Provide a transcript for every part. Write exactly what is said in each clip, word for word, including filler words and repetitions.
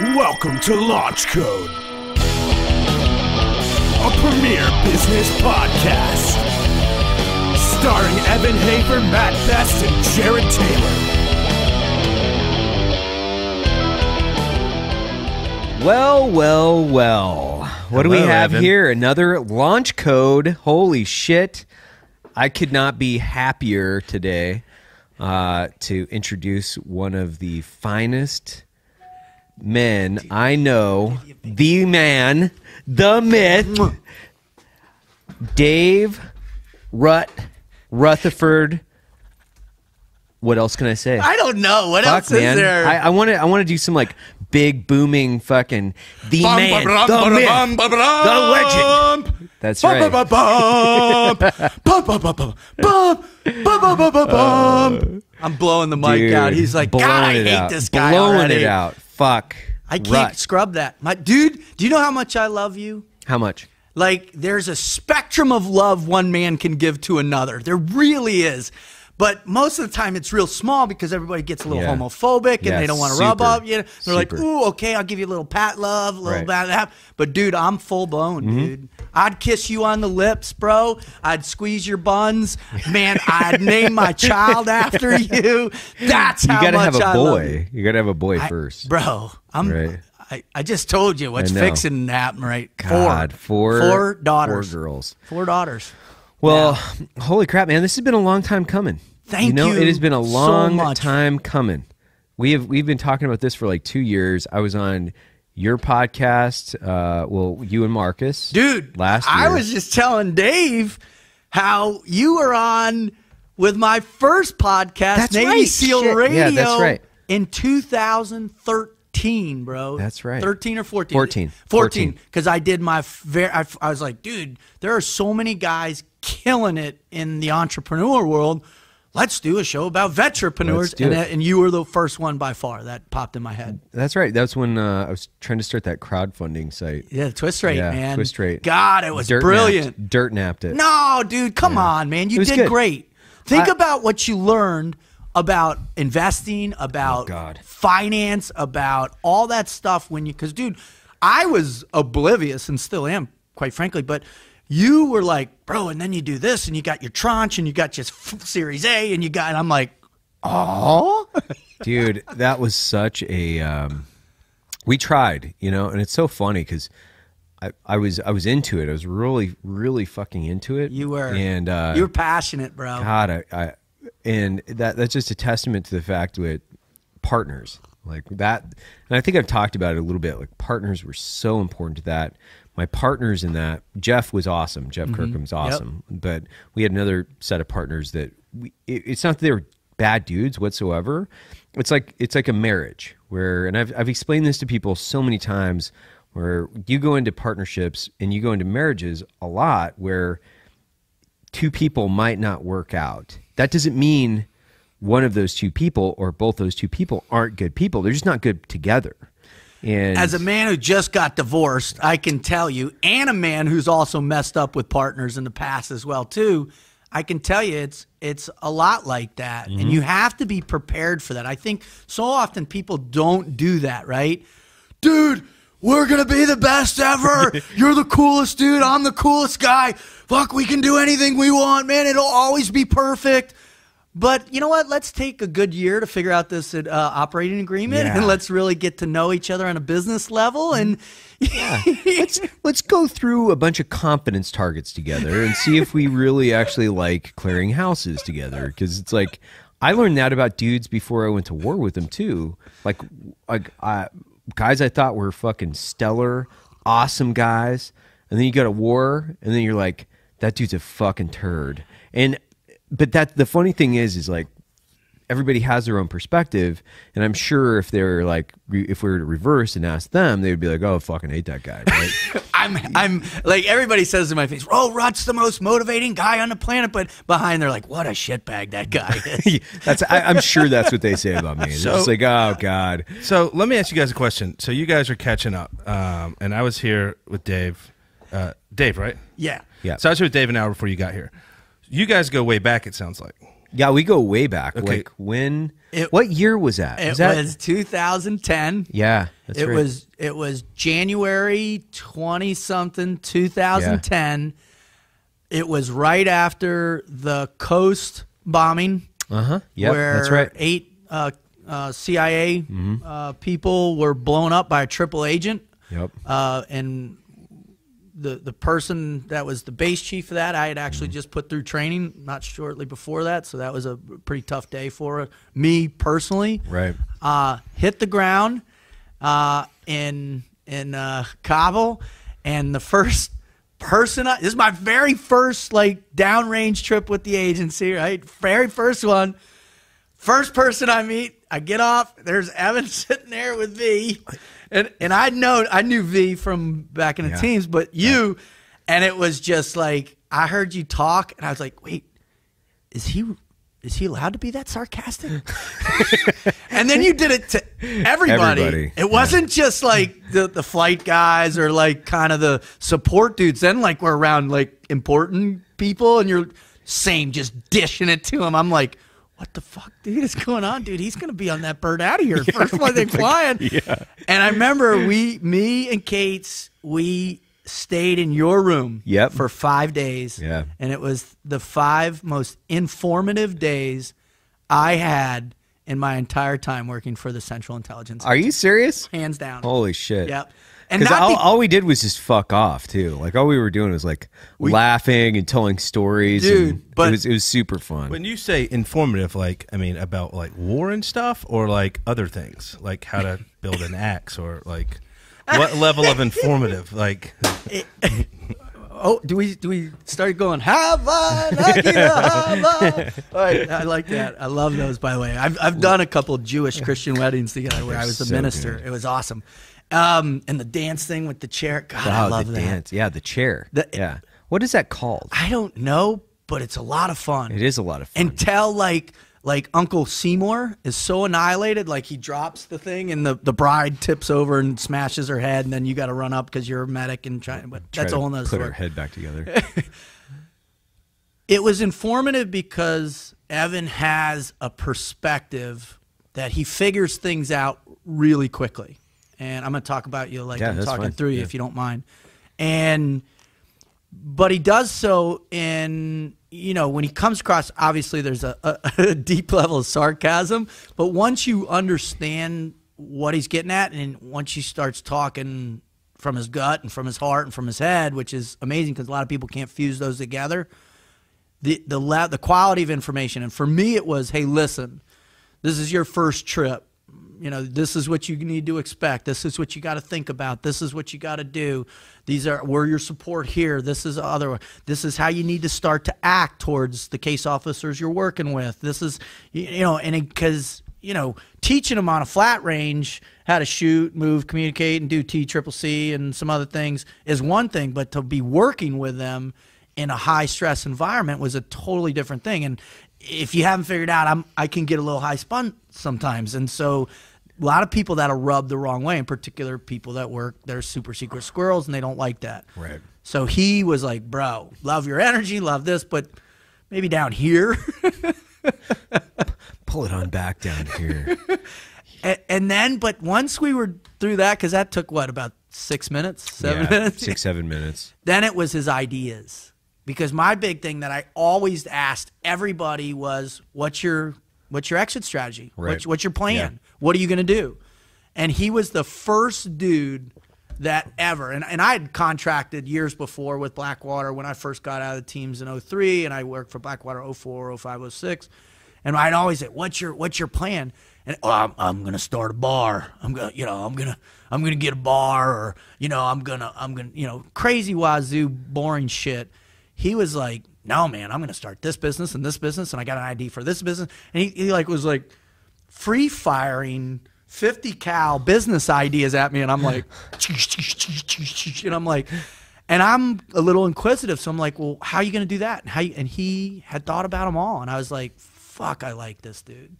Welcome to Launch Code, a premier business podcast, starring Evan Hafer, Matt Best, and Jared Taylor. Well, well, well. What Hello, do we have Evan. Here? Another Launch Code. Holy shit. I could not be happier today uh, to introduce one of the finest men I know, the man, the myth, Dave Rut Rutherford. What else can I say? I don't know. What Fuck, else man. Is there? I want to. I want to do some like big booming fucking the bum, man, ba the ba myth, ba the legend. That's right. I'm blowing the mic Dude, out. He's like, God, I hate out. This guy. Blowing already. It out. Fuck. I can't Rut. Scrub that. My dude, do you know how much I love you? How much? Like, there's a spectrum of love one man can give to another. There really is. But most of the time it's real small because everybody gets a little yeah. homophobic and yeah, they don't want to rub up. You know, they're super. Like, ooh, okay, I'll give you a little pat love, a little right. that. But dude, I'm full blown, mm-hmm. dude. I'd kiss you on the lips, bro. I'd squeeze your buns. Man, I'd name my child after you. That's how you gotta much have a I boy. Love you. You gotta have a boy I, first. Bro, I'm right. I, I just told you what's fixing to happen right God, four, four four daughters. Four girls. Four daughters. Well, yeah. Holy crap, man. This has been a long time coming. Thank you. Know, you it has been a long so time coming. We have we've been talking about this for like two years. I was on your podcast, uh, well, you and Marcus. Dude, last year. I was just telling Dave how you were on with my first podcast, that's Navy right. SEAL Shit. Radio, yeah, that's right. in two thousand thirteen, bro. That's right. thirteen or fourteen? fourteen. fourteen, because I did my, very, I, I was like, dude, there are so many guys killing it in the entrepreneur world. Let's do a show about veterpreneurs, and, and you were the first one by far that popped in my head. That's right. That's when uh, I was trying to start that crowdfunding site. Yeah, Twist Rate, yeah, man. Twist Rate. God, it was dirt brilliant. Napped, dirt napped it. No, dude, come yeah. on, man. You did good. Great. Think I, about what you learned about investing, about oh God. finance, about all that stuff when you, because, dude, I was oblivious and still am, quite frankly, but you were like, bro, and then you do this, and you got your tranche, and you got your Series A, and you got, and I'm like, oh. Dude, that was such a, um, we tried, you know, and it's so funny, because I, I was I was into it. I was really, really fucking into it. You were. And uh, you were passionate, bro. God, I, I and that that's just a testament to the fact that partners, like that, and I think I've talked about it a little bit, like partners were so important to that. My partners in that, Jeff was awesome. Jeff mm-hmm. Kirkham's awesome. Yep. But we had another set of partners that we, it, it's not that they were bad dudes whatsoever. It's like it's like a marriage where, and I've, I've explained this to people so many times, where you go into partnerships and you go into marriages a lot where two people might not work out. That doesn't mean one of those two people or both those two people aren't good people. They're just not good together. And as a man who just got divorced, I can tell you, and a man who's also messed up with partners in the past as well too, I can tell you it's it's a lot like that. Mm-hmm. And you have to be prepared for that. I think so often people don't do that, right? Dude, we're going to be the best ever. You're the coolest dude. I'm the coolest guy. Fuck, we can do anything we want, man. It'll always be perfect. But you know what? Let's take a good year to figure out this uh, operating agreement, yeah. and let's really get to know each other on a business level. And yeah. let's let's go through a bunch of confidence targets together and see if we really actually like clearing houses together. Because it's like I learned that about dudes before I went to war with them too. Like, like I, guys I thought were fucking stellar, awesome guys, and then you go to war, and then you're like, that dude's a fucking turd, and. But that the funny thing is, is like everybody has their own perspective, and I'm sure if they're like, if we were to reverse and ask them, they would be like, "Oh, I fucking hate that guy." Right? I'm, I'm like everybody says in my face, "Oh, Rut's the most motivating guy on the planet," but behind they're like, "What a shitbag that guy is." That's I, I'm sure that's what they say about me. So, it's like, oh God. So let me ask you guys a question. So you guys are catching up, um, and I was here with Dave, uh, Dave, right? Yeah, yeah. So I was here with Dave an hour before you got here. You guys go way back, it sounds like. Yeah, we go way back. Okay. Like when? It, what year was that? It was, that? was two thousand ten. Yeah, that's it right. was. It was January twenty something two thousand ten. Yeah. It was right after the Coast bombing. Uh huh. Yeah, that's right. Eight uh, uh, C I A mm-hmm. uh, people were blown up by a triple agent. Yep. Uh, and. The, the person that was the base chief of that, I had actually mm-hmm. just put through training not shortly before that, so that was a pretty tough day for me personally. Right. Uh, hit the ground uh, in in uh, Kabul, and the first person, I, this is my very first like downrange trip with the agency, right? Very first one. First person I meet, I get off, there's Evan sitting there with V. And and I know I knew V from back in the yeah. teams, but you, yeah. and it was just like I heard you talk, and I was like, wait, is he is he allowed to be that sarcastic? And then you did it to everybody. everybody. It wasn't yeah. just like the the flight guys or like kind of the support dudes. Then like we're around like important people, and you're same just dishing it to them. I'm like, what the fuck, dude, is going on, dude? He's going to be on that bird out of here. Yeah, first one they flying. Yeah. And I remember we, me and Kate's, we stayed in your room yep. for five days. Yeah. And it was the five most informative days I had in my entire time working for the Central Intelligence. Are you serious? Hands down. Holy shit. Yep. Because all, all we did was just fuck off, too. Like, all we were doing was, like, we, laughing and telling stories. Dude, and but it was, it was super fun. When you say informative, like, I mean, about, like, war and stuff or, like, other things? Like, how to build an axe or, like, what level of informative? Like... Oh, do we do we start going? Hava, right, I like that. I love those. By the way, I've I've done a couple Jewish Christian weddings together where They're I was so a minister. Good. It was awesome, um, and the dance thing with the chair. God, wow, I love the that. Dance. Yeah, the chair. The, yeah, what is that called? I don't know, but it's a lot of fun. It is a lot of fun until like. Like Uncle Seymour is so annihilated, like he drops the thing and the, the bride tips over and smashes her head, and then you got to run up because you're a medic and try. But try that's a whole nother story. Put her head back together. It was informative because Evan has a perspective that he figures things out really quickly, and I'm going to talk about you like yeah, I'm talking fine. through you yeah. if you don't mind, and but he does so in. You know, when he comes across, obviously there's a, a, a deep level of sarcasm, but once you understand what he's getting at and once he starts talking from his gut and from his heart and from his head, which is amazing because a lot of people can't fuse those together, the, the, the quality of information. And for me it was, hey, listen, this is your first trip. You know, this is what you need to expect. This is what you got to think about. This is what you got to do. These are where your support here. This is other. This is how you need to start to act towards the case officers you're working with. This is, you know, and because, you know, teaching them on a flat range how to shoot, move, communicate, and do T C C C and some other things is one thing, but to be working with them in a high stress environment was a totally different thing. And if you haven't figured out, I'm, I can get a little high spun sometimes. And so a lot of people that'll rub the wrong way, in particular people that work, they're super secret squirrels and they don't like that. Right. So he was like, bro, love your energy, love this, but maybe down here. Pull it on back down here. and, and then, but once we were through that, because that took what, about six minutes, seven yeah, minutes? Six, seven minutes. Then it was his ideas. Because my big thing that I always asked everybody was, what's your what's your exit strategy? Right. What's, what's your plan? Yeah. What are you going to do? And he was the first dude that ever, and, and I had contracted years before with Blackwater when I first got out of the teams in oh three, and I worked for Blackwater oh four, oh five, oh six. And I'd always say, what's your what's your plan? And oh, I'm, I'm gonna start a bar. I'm gonna, you know, I'm gonna, I'm gonna get a bar, or you know, I'm gonna, I'm gonna, you know, crazy wazoo, boring shit. He was like, no, man, I'm going to start this business and this business, and I got an I D for this business. And he, he like was like free-firing fifty cal business ideas at me, and I'm like, and I'm like, and I'm a little inquisitive, so I'm like, well, how are you going to do that? And, how you, and he had thought about them all, and I was like, fuck, I like this dude.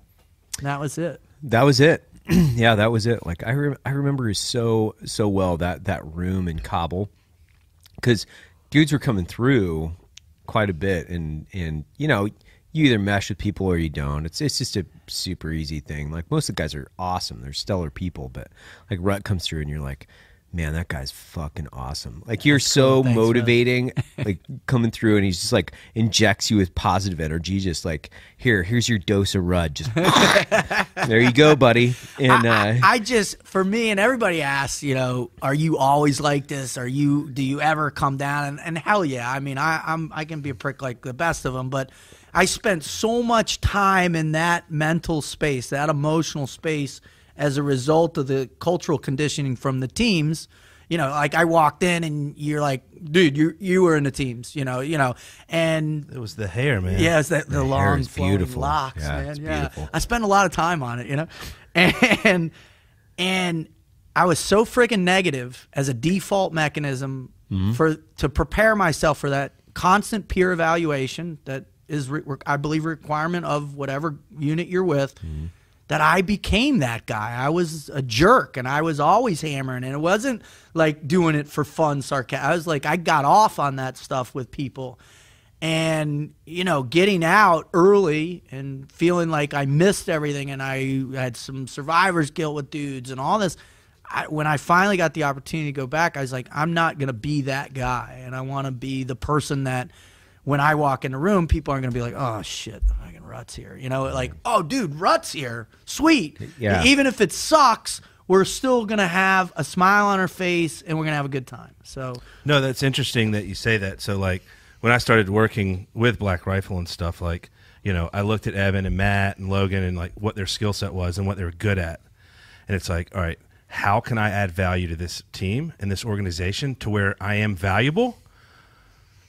And that was it. That was it. Yeah, that was it. Like I, re I remember so, so well that, that room in Kabul, because dudes were coming through quite a bit, and and you know you either mesh with people or you don't. It's it's just a super easy thing. Like, most of the guys are awesome. They're stellar people, but like rut comes through and you're like, man, that guy's fucking awesome. Like, you're That's so cool. Thanks, motivating, like coming through, and he's just like injects you with positive energy. Just like, here, here's your dose of R U D. Just there you go, buddy. And I, uh, I just, for me, and everybody asks, you know, are you always like this? Are you, do you ever come down? And, and hell yeah, I mean, I, I'm, I can be a prick like the best of them, but I spent so much time in that mental space, that emotional space, as a result of the cultural conditioning from the teams. You know, like I walked in and you're like, dude, you you were in the teams, you know, you know, and it was the hair, man. Yeah, it's the, the, the long flowing locks, yeah, man. Yeah, beautiful. I spent a lot of time on it, you know, and and I was so freaking negative as a default mechanism mm-hmm. for to prepare myself for that constant peer evaluation that is, re I believe, a requirement of whatever unit you're with. Mm-hmm. That I became that guy. I was a jerk, and I was always hammering, and it wasn't like doing it for fun, sarcasm. I was like, I got off on that stuff with people, and you know, getting out early and feeling like I missed everything, and I had some survivor's guilt with dudes and all this. I, when I finally got the opportunity to go back, I was like, I'm not gonna be that guy, and I want to be the person that, when I walk in the room, people aren't going to be like, oh, shit, fucking Rut's here. You know, like, oh, dude, Rut's here. Sweet. Yeah. Even if it sucks, we're still going to have a smile on our face and we're going to have a good time. So, no, that's interesting that you say that. So, like, when I started working with Black Rifle and stuff, like, you know, I looked at Evan and Matt and Logan and, like, what their skill set was and what they were good at. And it's like, all right, how can I add value to this team and this organization to where I am valuable?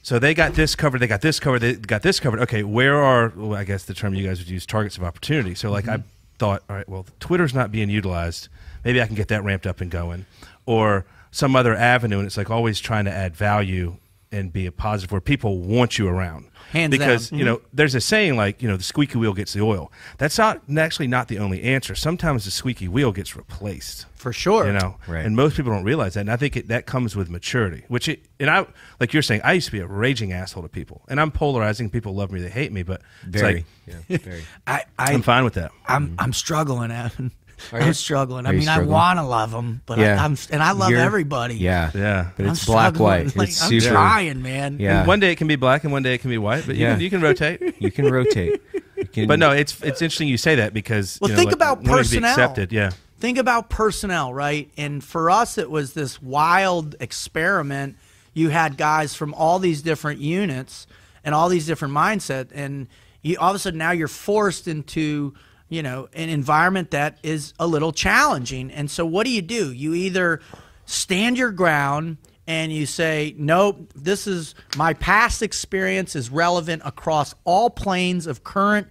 So they got this covered, they got this covered, they got this covered. Okay, where are, well, I guess the term you guys would use, targets of opportunity. So, like, mm-hmm. I thought, all right, well, Twitter's not being utilized. Maybe I can get that ramped up and going. Or some other avenue, and it's like always trying to add value and be a positive where people want you around. Hands because, down. Mm-hmm. you know, there's a saying like, you know, the squeaky wheel gets the oil. That's not actually not the only answer. Sometimes the squeaky wheel gets replaced. For sure. You know, right. And most people don't realize that. And I think it, that comes with maturity, which it, and I, like you're saying, I used to be a raging asshole to people. And I'm polarizing. People love me, they hate me, but very, it's like, yeah, very. I, I, I'm fine with that. I'm, mm-hmm. I'm struggling, Evan. I'm struggling. I mean, struggling? I want to love them, but yeah. I, I'm and I love You're, everybody. Yeah, yeah. But it's I'm black, white. Like, it's I'm super, trying, man. Yeah. And one day it can be black, and one day it can be white. But you yeah. can you can rotate. You can rotate. You can, but no, it's it's interesting you say that because well, you know, think like, about personnel. Accepted, yeah. Think about personnel, right? And for us, it was this wild experiment. You had guys from all these different units and all these different mindset, and you, all of a sudden now you're forced into, you know, an environment that is a little challenging. And so what do you do? You either stand your ground and you say, nope, this is my past experience is relevant across all planes of current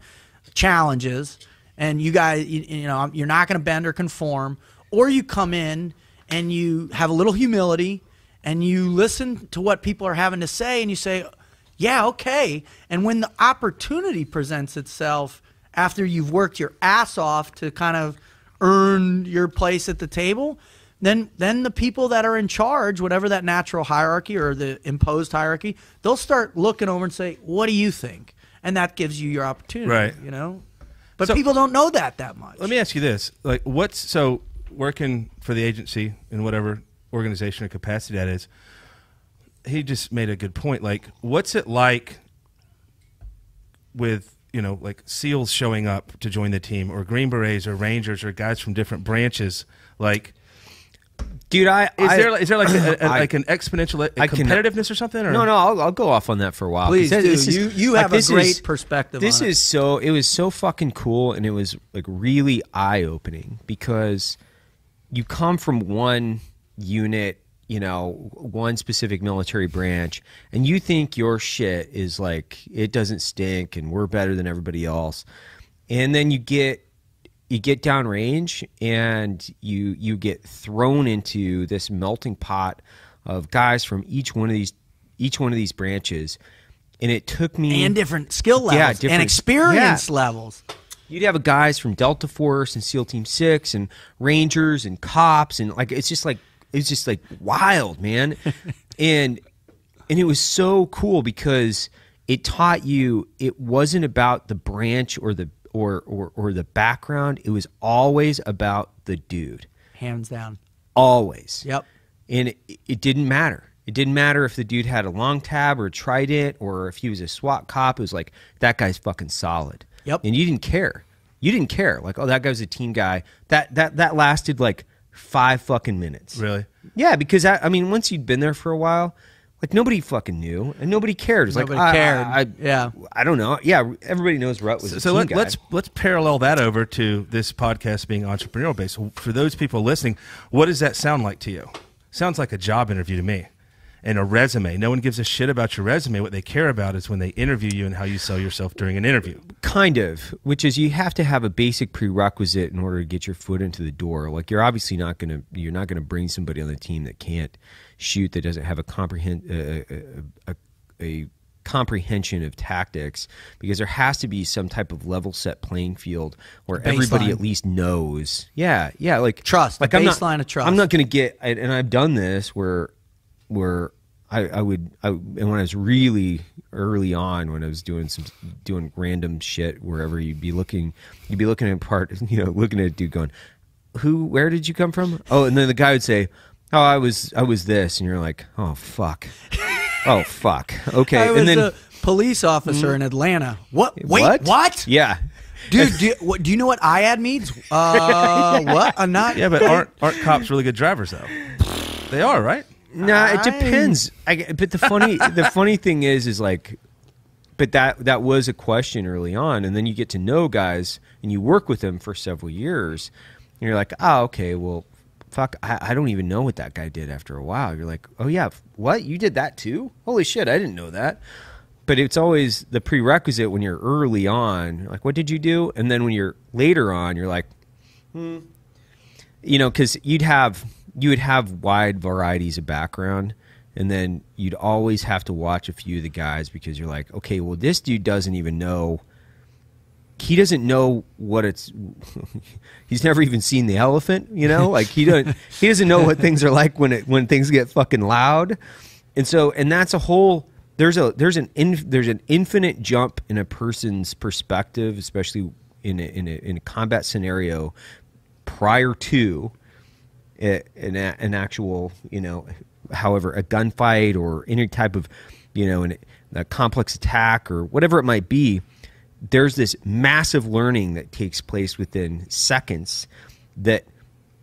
challenges. And you guys, you, you know, you're not going to bend or conform. Or you come in and you have a little humility and you listen to what people are having to say and you say, yeah, okay. And when the opportunity presents itself, after you've worked your ass off to kind of earn your place at the table, then then the people that are in charge, whatever that natural hierarchy or the imposed hierarchy, they'll start looking over and say, what do you think? And that gives you your opportunity, right? You know, but so, people don't know that that much. Let me ask you this, like, what's, so working for the agency in whatever organization or capacity that is, he just made a good point. Like, what's it like with, you know, like SEALs showing up to join the team, or Green Berets, or Rangers, or guys from different branches? Like, dude, I is I, there is there like a, a, I, like an exponential a competitiveness can, or something? Or? No, no, I'll, I'll go off on that for a while. Please, dude, is, you you like, have a great is, perspective. This on it. is so it was so fucking cool, and it was like really eye opening because you come from one unit, you know, one specific military branch, and you think your shit is like, it doesn't stink and we're better than everybody else. And then you get, you get downrange and you, you get thrown into this melting pot of guys from each one of these, each one of these branches. And it took me. And different skill levels, yeah, different, and experience yeah. levels. You'd have guys from Delta Force and SEAL Team Six and Rangers and cops. And like, it's just like, it was just like wild, man. and and it was so cool because it taught you it wasn't about the branch or the or or, or the background. It was always about the dude. Hands down. Always. Yep. And it, it didn't matter. It didn't matter if the dude had a long tab or a trident or if he was a SWAT cop. It was like, that guy's fucking solid. Yep. And you didn't care. You didn't care. Like, oh, that guy was a team guy. That that that lasted like five fucking minutes. Really? Yeah, because, I, I mean, once you'd been there for a while, like, nobody fucking knew, and nobody cared. It was nobody like, cared. I, I, yeah. I don't know. Yeah, everybody knows Rut was so, a so team let, guy. So let's, let's parallel that over to this podcast being entrepreneurial-based. For those people listening, what does that sound like to you? Sounds like a job interview to me. And a resume. No one gives a shit about your resume. What they care about is when they interview you and how you sell yourself during an interview. Kind of, which is you have to have a basic prerequisite in order to get your foot into the door. Like, you're obviously not gonna you're not gonna bring somebody on the team that can't shoot, that doesn't have a comprehend uh, a, a, a comprehension of tactics, because there has to be some type of level set playing field where everybody at least knows. Yeah, yeah, like trust. Like, I'm not, baseline of trust. I'm not gonna get, and I've done this where. Where I, I would, I, and when I was really early on, when I was doing some doing random shit, wherever you'd be looking, you'd be looking at part, you know, looking at a dude going, "Who? Where did you come from?" Oh, and then the guy would say, "Oh, I was, I was this," and you're like, "Oh fuck, oh fuck, okay." I was and then a police officer mm, in Atlanta. What? Wait, what? what? Yeah. Dude, do you, what, do you know what I A D means? Uh, yeah. What? I'm not. Yeah, but aren't aren't cops really good drivers though? They are, right? No, nah, it depends. I, but the funny, the funny thing is, is like, but that that was a question early on, and then you get to know guys and you work with them for several years, and you're like, oh, okay, well, fuck, I, I don't even know what that guy did. After a while, you're like, oh yeah, what, you did that too? Holy shit, I didn't know that. But it's always the prerequisite when you're early on. You're like, what did you do? And then when you're later on, you're like, hmm, you know, because you'd have. You would have wide varieties of background, and then you'd always have to watch a few of the guys, because you're like, okay, well, this dude doesn't even know. He doesn't know what it's. He's never even seen the elephant, you know. Like, he doesn't. He doesn't know what things are like when it when things get fucking loud, and so and that's a whole. There's a there's an in, there's an infinite jump in a person's perspective, especially in a, in a, in a combat scenario, prior to. An, an actual, you know, however, a gunfight or any type of, you know, an, a complex attack or whatever it might be. There's this massive learning that takes place within seconds that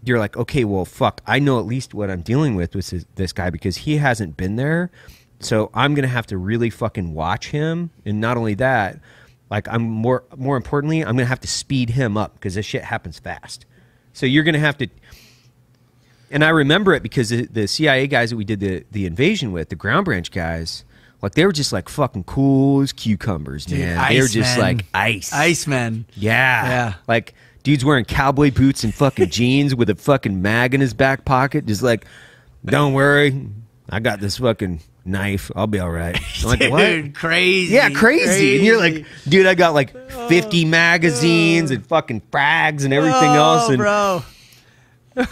you're like, okay, well, fuck, I know at least what I'm dealing with with this, this guy, because he hasn't been there. So I'm going to have to really fucking watch him. And not only that, like, I'm more, more importantly, I'm going to have to speed him up, because this shit happens fast. So you're going to have to... And I remember it because the, the C I A guys that we did the, the invasion with, the ground branch guys, like, they were just like fucking cool as cucumbers, man. Dude, they were just men. Like ice. Icemen. Yeah. Yeah. Like, dude's wearing cowboy boots and fucking jeans with a fucking mag in his back pocket. Just like, don't worry, I got this fucking knife. I'll be all right. Like, dude, what? Crazy. Yeah, crazy. crazy. And you're like, dude, I got like fifty oh, magazines oh. and fucking frags and everything oh, else. And bro.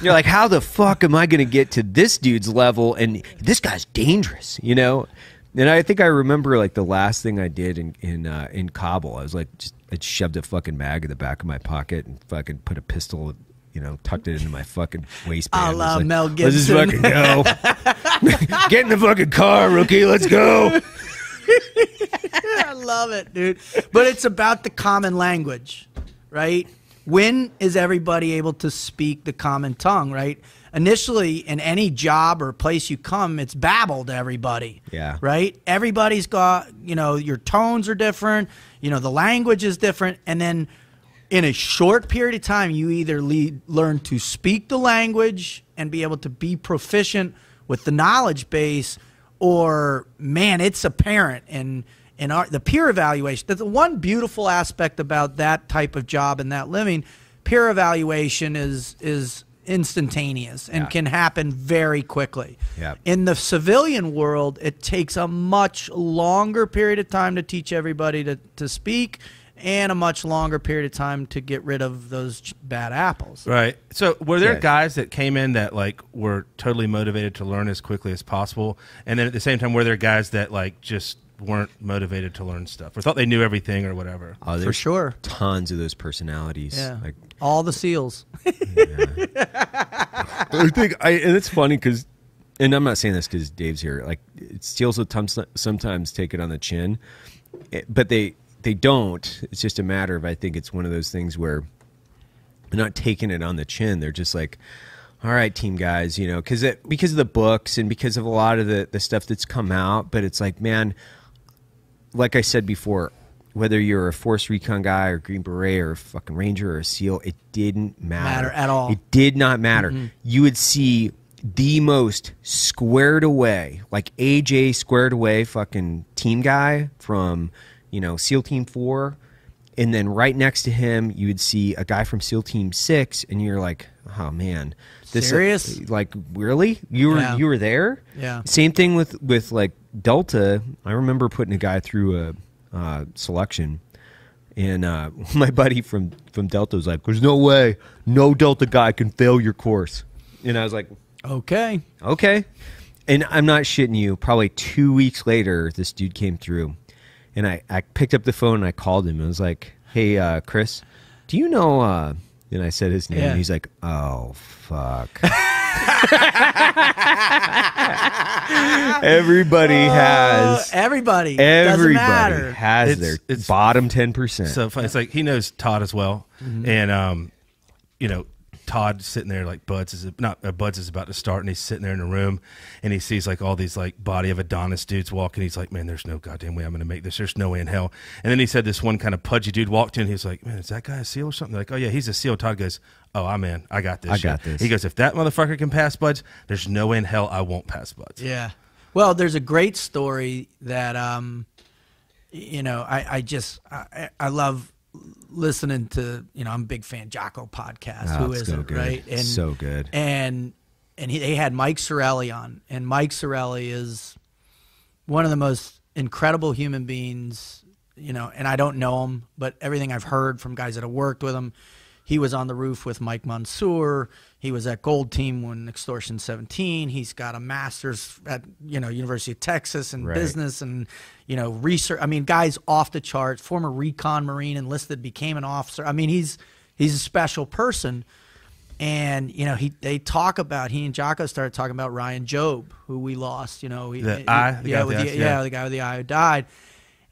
You're like, how the fuck am I going to get to this dude's level? And this guy's dangerous, you know? And I think I remember, like, the last thing I did in in, uh, in Kabul, I was like, just, I shoved a fucking mag in the back of my pocket and fucking put a pistol, you know, tucked it into my fucking waistband. A la like, Mel Gibson. Let's just fucking go. Get in the fucking car, rookie. Let's go. I love it, dude. But it's about the common language, right? When is everybody able to speak the common tongue, right? Initially, in any job or place you come, it's babble to everybody, yeah, right? Everybody's got, you know, your tones are different, you know, the language is different, and then in a short period of time, you either lead, learn to speak the language and be able to be proficient with the knowledge base, or, man, it's apparent, and... And our, the peer evaluation, the one beautiful aspect about that type of job and that living, peer evaluation is is instantaneous and yeah. can happen very quickly. Yeah. In the civilian world, it takes a much longer period of time to teach everybody to, to speak, and a much longer period of time to get rid of those bad apples. Right. So were there yeah. guys that came in that, like, were totally motivated to learn as quickly as possible? And then at the same time, were there guys that, like, just – weren't motivated to learn stuff or thought they knew everything or whatever. Oh, for sure. Tons of those personalities. Yeah. Like, all the SEALs. Yeah. I think I, and it's funny because, and I'm not saying this because Dave's here, like SEALs will sometimes take it on the chin, but they, they don't. It's just a matter of, I think it's one of those things where they're not taking it on the chin. They're just like, all right, team guys, you know, because it because of the books and because of a lot of the, the stuff that's come out. But it's like, man, like I said before, whether you're a Force Recon guy or Green Beret or a fucking Ranger or a SEAL, it didn't matter. Matter at all. It did not matter. Mm-hmm. You would see the most squared away, like A J squared away fucking team guy from, you know, SEAL Team four. And then right next to him, you would see a guy from SEAL Team Six, and you're like, oh, man. This, serious? Uh, like, really? You were yeah. you were there? Yeah. Same thing with, with like Delta. I remember putting a guy through a uh, selection, and uh, my buddy from, from Delta was like, there's no way no Delta guy can fail your course. And I was like, okay. Okay. And I'm not shitting you. Probably two weeks later, this dude came through, and I, I picked up the phone and I called him. I was like, hey, uh, Chris, do you know... Uh, and I said his name, yeah. and he's like, oh, fuck. everybody uh, has. Everybody. Everybody matter. has it's, their it's, bottom ten percent. So funny. It's like he knows Todd as well. Mm-hmm. And, um, you know, Todd's sitting there like Buds is not uh, Buds is about to start, and he's sitting there in a the room, and he sees like all these like body of Adonis dudes walking. He's like, man, there's no goddamn way I'm gonna make this. There's no way in hell. And then he said this one kind of pudgy dude walked in. He's like, man, is that guy a SEAL or something? They're like, oh yeah, he's a SEAL. Todd goes, oh, I'm in. I got this. I shit. got this. He goes, if that motherfucker can pass Buds, there's no way in hell I won't pass Buds. Yeah. Well, there's a great story that um, you know, I I just I, I love. listening to, you know, I'm a big fan Jocko podcast. Oh, who isn't, so right? And so good. And and he, they had Mike Sorelli on, and Mike Sorelli is one of the most incredible human beings, you know. And I don't know him, but everything I've heard from guys that have worked with him, he was on the roof with Mike Mansour. He was at Gold Team when Extortion seventeen. He's got a master's at, you know, University of Texas in right. business and, you know, research. I mean, guys off the charts, former Recon Marine, enlisted, became an officer. I mean, he's he's a special person. And, you know, he they talk about, he and Jocko started talking about Ryan Jobe, who we lost, you know. He, the he, eye, the yeah, guy with the, the, yeah, the guy with the eye who died.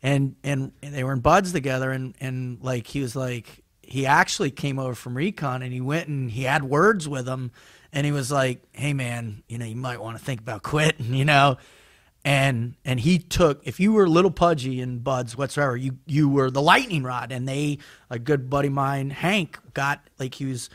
And, and, and they were in BUDS together, and, and like, he was like, he actually came over from Recon, and he went and he had words with him, and he was like, hey man, you know, you might want to think about quitting, you know? And, and he took, if you were a little pudgy in BUDS whatsoever, you, you were the lightning rod. And they, a good buddy of mine, Hank, got like, he was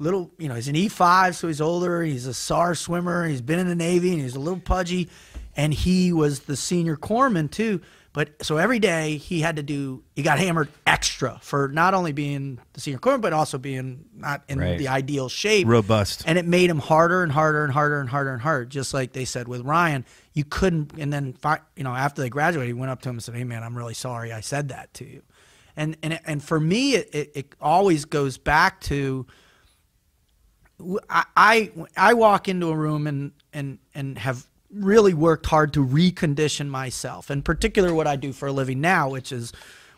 little, you know, he's an E five. So he's older. He's a S A R swimmer. He's been in the Navy, and he's a little pudgy, and he was the senior corpsman too. But so every day he had to do, he got hammered extra for not only being the senior corpsman, but also being not in right. the ideal shape. Robust. And it made him harder and harder and harder and harder and harder. Just like they said with Ryan, you couldn't, and then, you know, after they graduated, he went up to him and said, hey man, I'm really sorry I said that to you. And, and, and for me, it, it, it always goes back to, I, I, I walk into a room and, and, and have really worked hard to recondition myself, in particular what I do for a living now, which is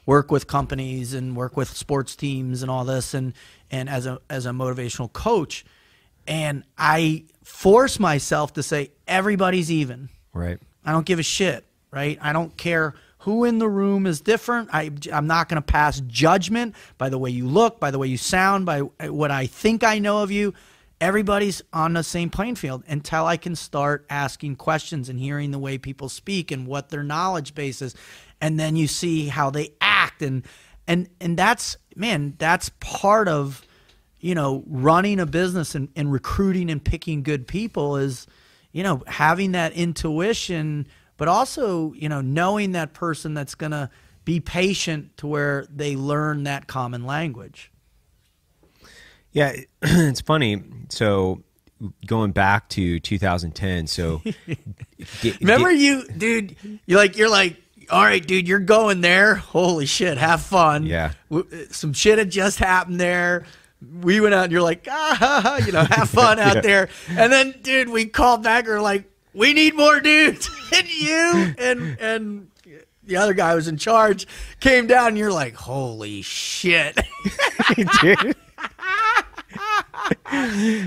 work with companies and work with sports teams and all this, and and as a as a motivational coach. And I force myself to say, everybody's even, right? I don't give a shit, right? I don't care who in the room is different. I, I'm not going to pass judgment by the way you look, by the way you sound, by what I think I know of you. Everybody's on the same playing field until I can start asking questions and hearing the way people speak and what their knowledge base is. And then you see how they act. And, and, and that's, man, that's part of, you know, running a business and, and recruiting and picking good people is, you know, having that intuition, but also, you know, knowing that person that's going to be patient to where they learn that common language. Yeah, it's funny. So going back to two thousand ten, so remember you, dude, you're like, you're like, all right, dude, you're going there. Holy shit, have fun. Yeah. Some shit had just happened there. We went out and you're like, ah, ha, ha, you know, have fun out yeah. there. And then, dude, we called back and we're like, we need more dudes than you. And, and the other guy was in charge, came down, and you're like, holy shit. Dude.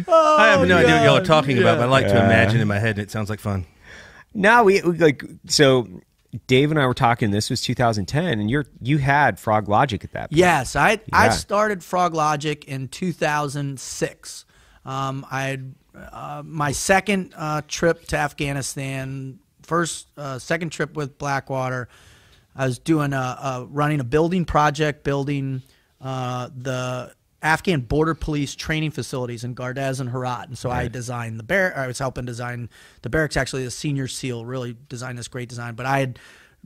Oh, I have no God. idea what y'all are talking yeah. about, but I like yeah. to imagine in my head, and it sounds like fun. No, we, we like, so Dave and I were talking, this was two thousand ten, and you're you had Froglogic at that point. Yes, I yeah. I started Froglogic in two thousand six. Um, I uh, my second uh, trip to Afghanistan, first uh, second trip with Blackwater, I was doing a, a running a building project, building uh, the Afghan border police training facilities in Gardez and Herat, and so right. I designed the barrack. I was helping design the barracks. Actually, the senior SEAL really designed this great design, but I had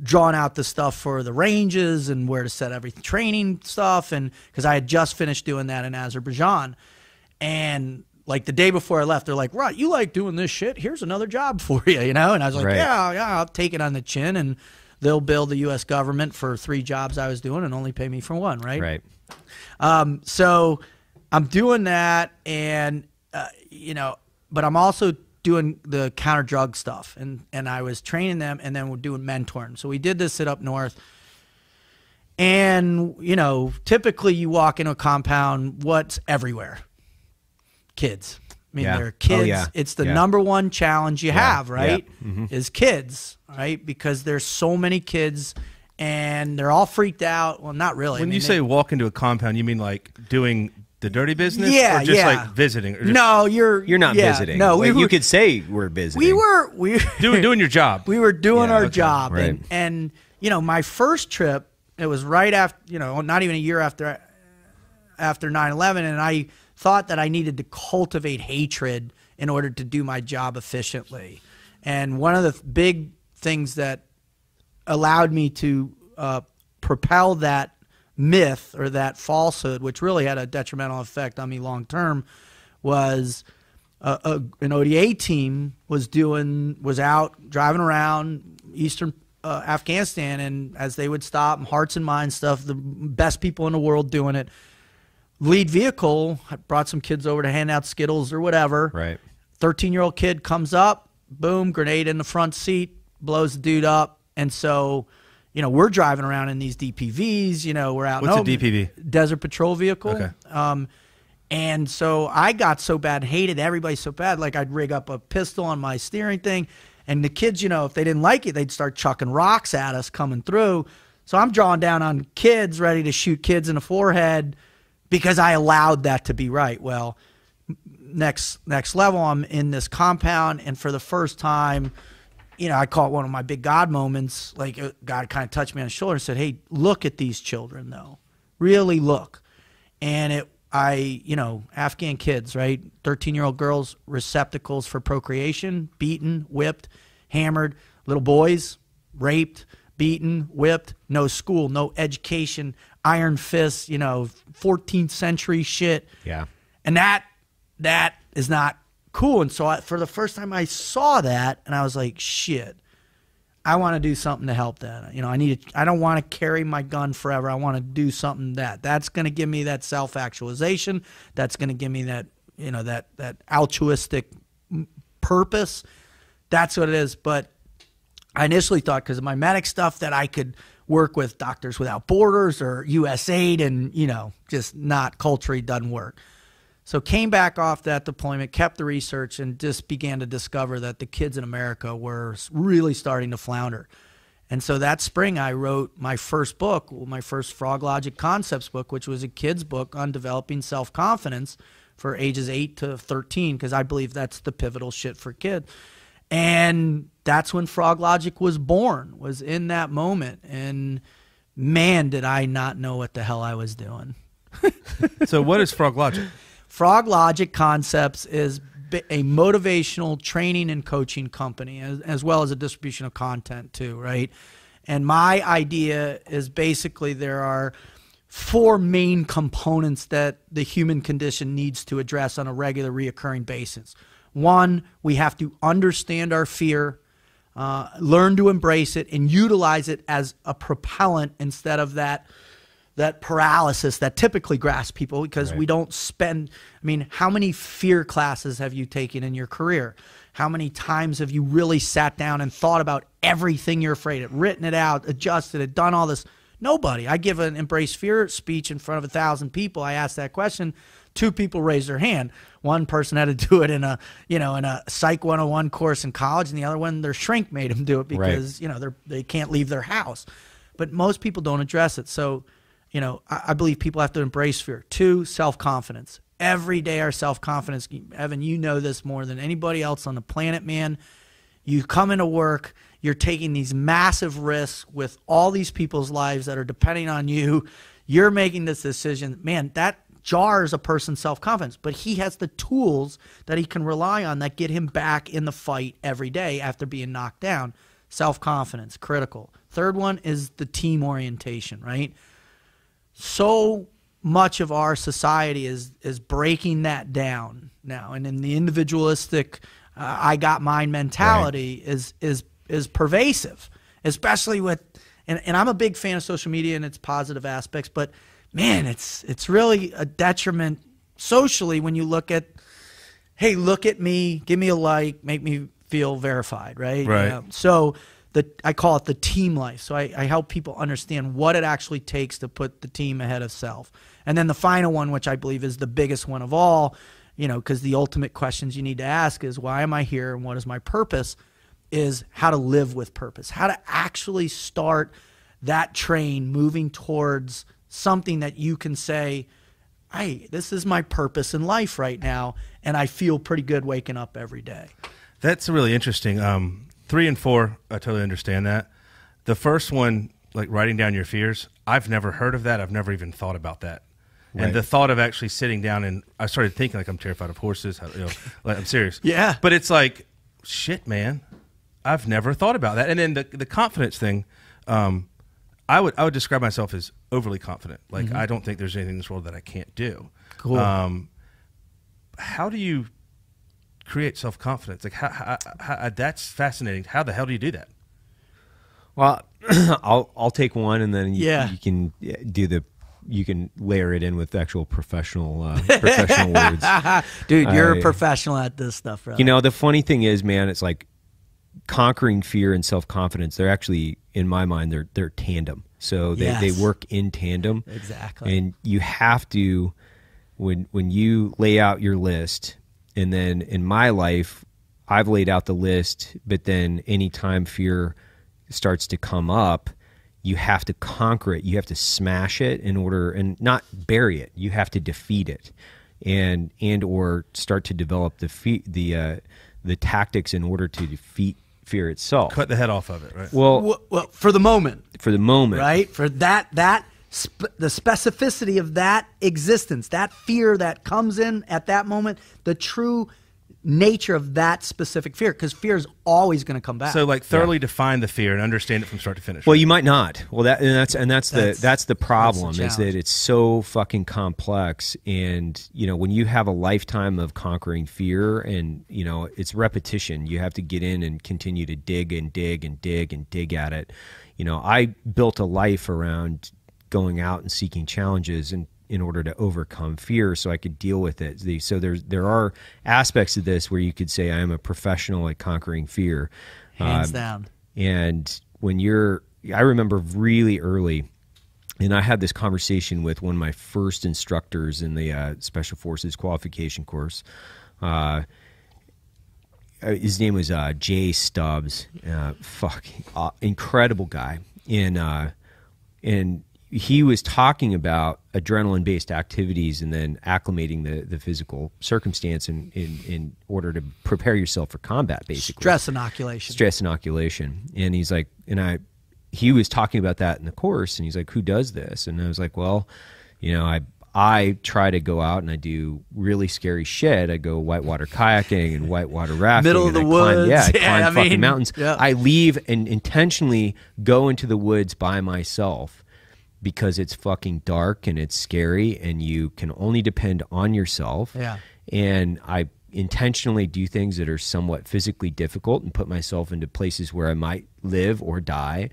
drawn out the stuff for the ranges and where to set every training stuff, and because I had just finished doing that in Azerbaijan, and like the day before I left, they're like, "Right, you like doing this shit? Here's another job for you," you know. And I was like, right. "Yeah, yeah, I'll take it on the chin." And they'll bill the U S government for three jobs I was doing and only pay me for one, right? Right. Um, so I'm doing that, and uh, you know, but I'm also doing the counter drug stuff, and and I was training them, and then we're doing mentoring. So we did this sit up north, and you know, typically you walk into a compound, what's everywhere? Kids. I mean, yeah. they're kids. Oh, yeah. It's the yeah. number one challenge you yeah. have, right? Yeah. Mm-hmm. Is kids, right? Because there's so many kids. And they're all freaked out. Well, not really. When I mean, you say they, walk into a compound, you mean like doing the dirty business? Yeah, or just yeah. like visiting? Or just, no, you're you're not yeah, visiting. No, like we were, you could say we're visiting. We were we doing doing your job. We were doing yeah, our okay, job, right. and and you know, my first trip, it was right after, you know, not even a year after after nine eleven, and I thought that I needed to cultivate hatred in order to do my job efficiently. And one of the big things that allowed me to uh, propel that myth or that falsehood, which really had a detrimental effect on me long term, was uh, a, an O D A team was doing was out driving around eastern uh, Afghanistan, and as they would stop, and hearts and minds stuff, the best people in the world doing it. Lead vehicle brought some kids over to hand out Skittles or whatever. Right. thirteen year old kid comes up, boom, grenade in the front seat, blows the dude up. And so, you know, we're driving around in these D P Vs, you know, we're out. What's in a D P V? Desert Patrol Vehicle. Okay. Um, and so I got so bad, hated everybody so bad, like I'd rig up a pistol on my steering thing. And the kids, you know, if they didn't like it, they'd start chucking rocks at us coming through. So I'm drawing down on kids, ready to shoot kids in the forehead because I allowed that to be right. Well, next, next level, I'm in this compound, and for the first time, you know, I caught one of my big God moments. Like, God kind of touched me on the shoulder and said, "Hey, look at these children, though. Really look." And it, I, you know, Afghan kids, right? thirteen year old girls, receptacles for procreation, beaten, whipped, hammered. Little boys, raped, beaten, whipped. No school, no education. Iron fists, you know, fourteenth century shit. Yeah. And that, that is not cool. And so I, for the first time I saw that, and I was like, shit, I want to do something to help that. You know, I need to, I don't want to carry my gun forever. I want to do something that that's going to give me that self-actualization. That's going to give me that, you know, that, that altruistic purpose. That's what it is. But I initially thought, because of my medic stuff, that I could work with Doctors Without Borders or U S AID, and, you know, just not culturally doesn't work. So came back off that deployment, kept the research, and just began to discover that the kids in America were really starting to flounder. And so that spring I wrote my first book, my first Froglogic Concepts book, which was a kid's book on developing self-confidence for ages eight to thirteen, because I believe that's the pivotal shit for kids. And that's when Froglogic was born, was in that moment. And man, did I not know what the hell I was doing. So what is Froglogic? Froglogic Concepts is a motivational training and coaching company, as, as well as a distribution of content too, right? And my idea is basically there are four main components that the human condition needs to address on a regular, reoccurring basis. One, we have to understand our fear, uh, learn to embrace it, and utilize it as a propellant instead of that that paralysis that typically grasps people, because right. we don't spend, I mean, how many fear classes have you taken in your career? How many times have you really sat down and thought about everything you're afraid of, written it out, adjusted it, done all this? Nobody. I give an Embrace Fear speech in front of a thousand people. I asked that question. Two people raised their hand. One person had to do it in a, you know, in a Psych one oh one course in college, and the other one, their shrink made them do it because, right. you know, they're, they can't leave their house. But most people don't address it. So, you know, I, I believe people have to embrace fear. Two, self-confidence. Every day our self-confidence, Evan, you know this more than anybody else on the planet, man. You come into work, you're taking these massive risks with all these people's lives that are depending on you. You're making this decision. Man, that jars a person's self-confidence, but he has the tools that he can rely on that get him back in the fight every day after being knocked down. Self-confidence, critical. Third one is the team orientation, right? So much of our society is is breaking that down now, and in the individualistic uh, I got mine mentality right. is is is pervasive, especially with and, and I'm a big fan of social media and its positive aspects, but man, it's it's really a detriment socially when you look at, hey, look at me, give me a like, make me feel verified, right? Right. You know? So the I call it the team life. So I, I help people understand what it actually takes to put the team ahead of self. And then the final one, which I believe is the biggest one of all, you know, because the ultimate questions you need to ask is, why am I here and what is my purpose, is how to live with purpose, how to actually start that train moving towards something that you can say, hey, this is my purpose in life right now, and I feel pretty good waking up every day. That's really interesting. Um, three and four, I totally understand that. The first one, like writing down your fears, I've never heard of that. I've never even thought about that. Right. And the thought of actually sitting down and I started thinking, like, I'm terrified of horses. How, you know, like, I'm serious. Yeah. But it's like, shit, man, I've never thought about that. And then the, the confidence thing, um, I would I would describe myself as overly confident. Like, mm-hmm. I don't think there's anything in this world that I can't do. Cool. Um, how do you create self-confidence? Like, how, how, how, that's fascinating. How the hell do you do that? Well, I'll I'll take one, and then you, yeah. you can do the you can layer it in with actual professional uh, professional words. Dude, you're uh, a professional at this stuff, bro. You know, the funny thing is, man, it's like conquering fear and self-confidence. They're actually, in my mind, they're they're tandem. So they yes. they work in tandem. Exactly. And you have to, when when you lay out your list. And then in my life, I've laid out the list, but then anytime fear starts to come up, you have to conquer it. You have to smash it in order, and not bury it. You have to defeat it, and and or start to develop the the uh, the tactics in order to defeat fear itself. Cut the head off of it, right? Well, well, well for the moment. For the moment, right? For that that. Sp the specificity of that existence, that fear that comes in at that moment, the true nature of that specific fear, because fear is always going to come back. So, like, thoroughly yeah. define the fear and understand it from start to finish. Well, right? You might not. Well, that and that's and that's, that's the that's the problem, that's the is that it's so fucking complex. And you know, when you have a lifetime of conquering fear, and you know, it's repetition. You have to get in and continue to dig and dig and dig and dig at it. You know, I built a life around going out and seeking challenges in, in order to overcome fear so I could deal with it. So there's, there are aspects of this where you could say I am a professional at conquering fear. Hands um, down. And when you're, I remember really early, and I had this conversation with one of my first instructors in the uh, Special Forces qualification course. Uh, his name was uh, Jay Stubbs. Uh, fuck, uh, incredible guy. And, uh, and, he was talking about adrenaline-based activities and then acclimating the, the physical circumstance in, in, in order to prepare yourself for combat, basically. Stress inoculation. Stress inoculation. And he's like, and I, he was talking about that in the course, and he's like, who does this? And I was like, well, you know, I, I try to go out and I do really scary shit. I go whitewater kayaking and whitewater rafting. Middle of the I woods. Climb, yeah, I yeah, climb I fucking mean, mountains. Yeah. I leave and intentionally go into the woods by myself, because it's fucking dark and it's scary and you can only depend on yourself. Yeah. And I intentionally do things that are somewhat physically difficult and put myself into places where I might live or die,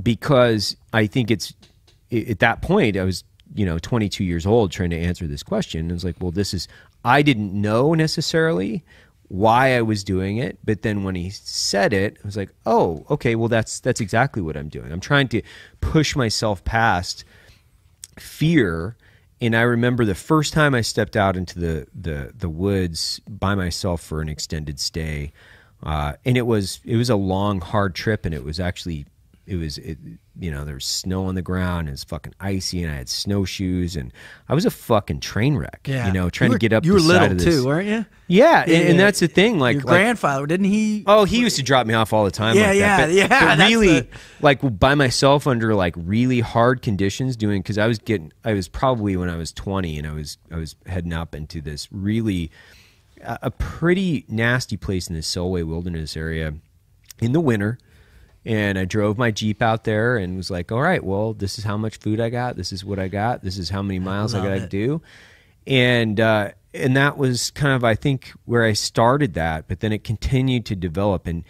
because I think it's at that point, I was, you know, twenty-two years old trying to answer this question. And I was like, well, this is, I didn't know necessarily why I was doing it. But then when he said it, I was like, oh, okay, well, that's, that's exactly what I'm doing. I'm trying to push myself past fear. And I remember the first time I stepped out into the, the, the woods by myself for an extended stay. Uh, and it was, it was a long, hard trip. And it was actually, it was, it, you know, there was snow on the ground. And it was fucking icy, and I had snowshoes, and I was a fucking train wreck. Yeah. You know, trying were, to get up. You the were side little of this. Too, weren't you? Yeah, yeah, and, and that's the thing. Like your grandfather, like, didn't he? Oh, he used to drop me off all the time. Yeah, like yeah, that. But, yeah. But really, the... like by myself under like really hard conditions, doing because I was getting, I was probably when I was twenty, and I was I was heading up into this really uh, a pretty nasty place in the Selway Wilderness area in the winter. And I drove my Jeep out there and was like, all right, well, this is how much food I got. This is what I got. This is how many miles I got to do. And, uh, and that was kind of, I think, where I started that, but then it continued to develop. And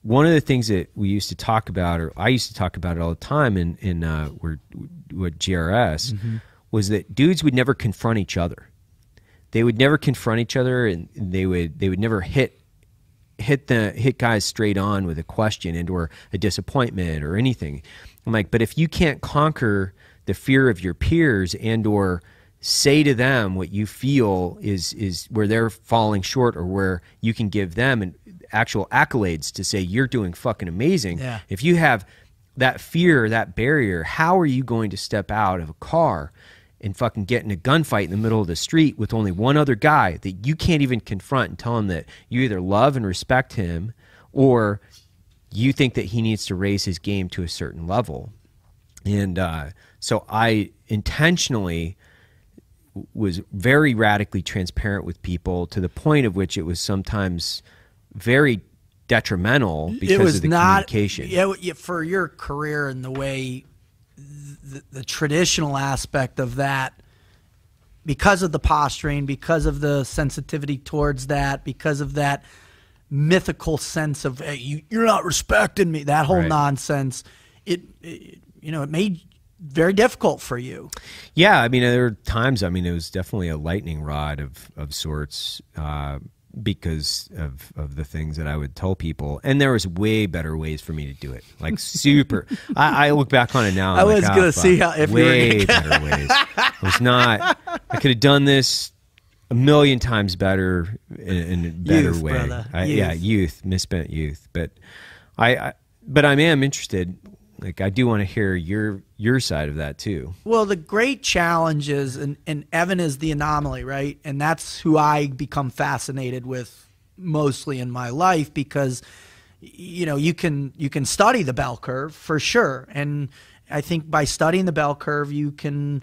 one of the things that we used to talk about, or I used to talk about it all the time in, in uh, where, what G R S, mm-hmm. was that dudes would never confront each other. They would never confront each other, and they would, they would never hit hit the hit guys straight on with a question and or a disappointment or anything. I'm like, but if you can't conquer the fear of your peers and or say to them what you feel is is where they're falling short, or where you can give them an actual accolades to say you're doing fucking amazing. Yeah. If you have that fear, that barrier, how are you going to step out of a car and fucking get in a gunfight in the middle of the street with only one other guy that you can't even confront and tell him that you either love and respect him or you think that he needs to raise his game to a certain level? And uh, so I intentionally was very radically transparent with people, to the point of which it was sometimes very detrimental because it was of the not, communication. Yeah, for your career and the way... The, the traditional aspect of that, because of the posturing, because of the sensitivity towards that, because of that mythical sense of hey, you, you're not respecting me, that whole right. nonsense, it, it you know it made very difficult for you. Yeah, I mean there were times, I mean it was definitely a lightning rod of of sorts uh, because of of the things that I would tell people, and there was way better ways for me to do it. Like super, I, I look back on it now. I'm I was like, gonna oh, see how if way you were gonna... better ways. I was not. I could have done this a million times better in, in a better youth, way. I, youth. Yeah, youth, misspent youth. But I, I, but I am interested. Like I do want to hear your your side of that too. Well, the great challenge is, and, and Evan is the anomaly, right? And that's who I become fascinated with mostly in my life, because you know you can you can study the bell curve for sure, and I think by studying the bell curve you can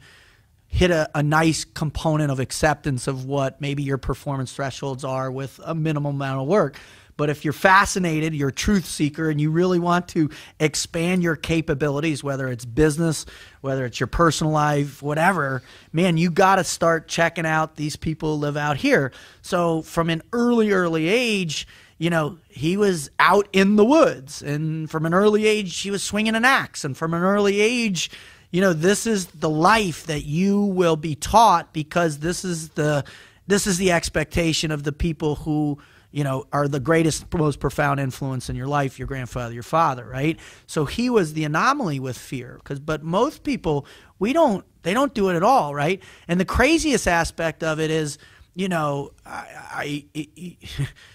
hit a, a nice component of acceptance of what maybe your performance thresholds are with a minimal amount of work. But if you're fascinated, you're a truth seeker, and you really want to expand your capabilities, whether it's business, whether it's your personal life, whatever, man, you got to start checking out these people who live out here. So from an early, early age, you know, he was out in the woods. And from an early age, he was swinging an axe. And from an early age, you know, this is the life that you will be taught, because this is the, this is the expectation of the people who – you know, are the greatest, most profound influence in your life, your grandfather, your father, right? So he was the anomaly with fear. Because, but most people, we don't, they don't do it at all, right? And the craziest aspect of it is, you know, I, I, I,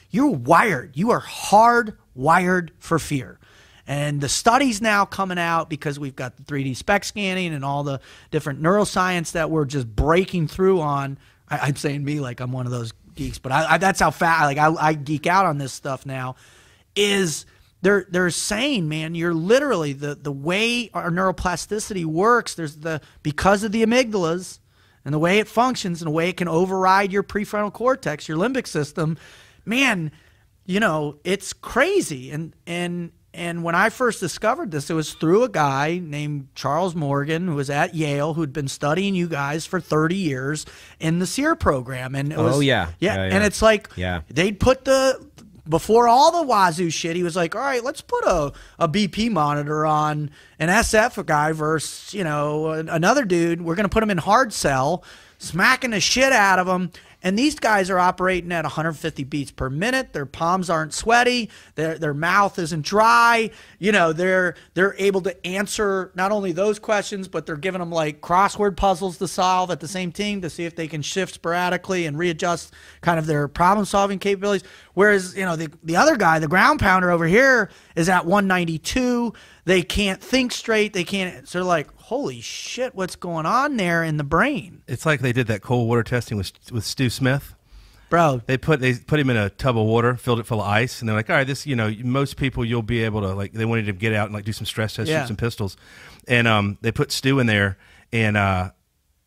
you're wired. You are hard wired for fear. And the studies now coming out, because we've got the three D spec scanning and all the different neuroscience that we're just breaking through on. I, I'm saying me like I'm one of those geeks, but I, I that's how fat like I, I geek out on this stuff now. Is they're they're saying, man, you're literally the the way our neuroplasticity works. There's the because of the amygdalas and the way it functions and the way it can override your prefrontal cortex, your limbic system. Man, you know it's crazy. And and and when I first discovered this, it was through a guy named Charles Morgan, who was at Yale, who'd been studying you guys for thirty years in the SEER program. And it was, oh, yeah. Yeah, yeah, yeah. And it's like yeah. they'd put the before all the wazoo shit, he was like, all right, let's put a, a B P monitor on an S F guy versus, you know, another dude. We're going to put him in hard sell, smacking the shit out of him. And these guys are operating at one hundred fifty beats per minute. Their palms aren't sweaty. Their, their mouth isn't dry. You know, they're, they're able to answer not only those questions, but they're giving them like crossword puzzles to solve at the same team to see if they can shift sporadically and readjust kind of their problem-solving capabilities. Whereas, you know, the, the other guy, the ground pounder over here, is at one ninety-two. They can't think straight. They can't. So they're like, holy shit, what's going on there in the brain? It's like they did that cold water testing with with Stu Smith, bro. They put they put him in a tub of water, filled it full of ice, and they're like, all right, this, you know, most people you'll be able to like. They wanted to get out and like do some stress tests, yeah. shoot some pistols, and um, they put Stu in there, and uh,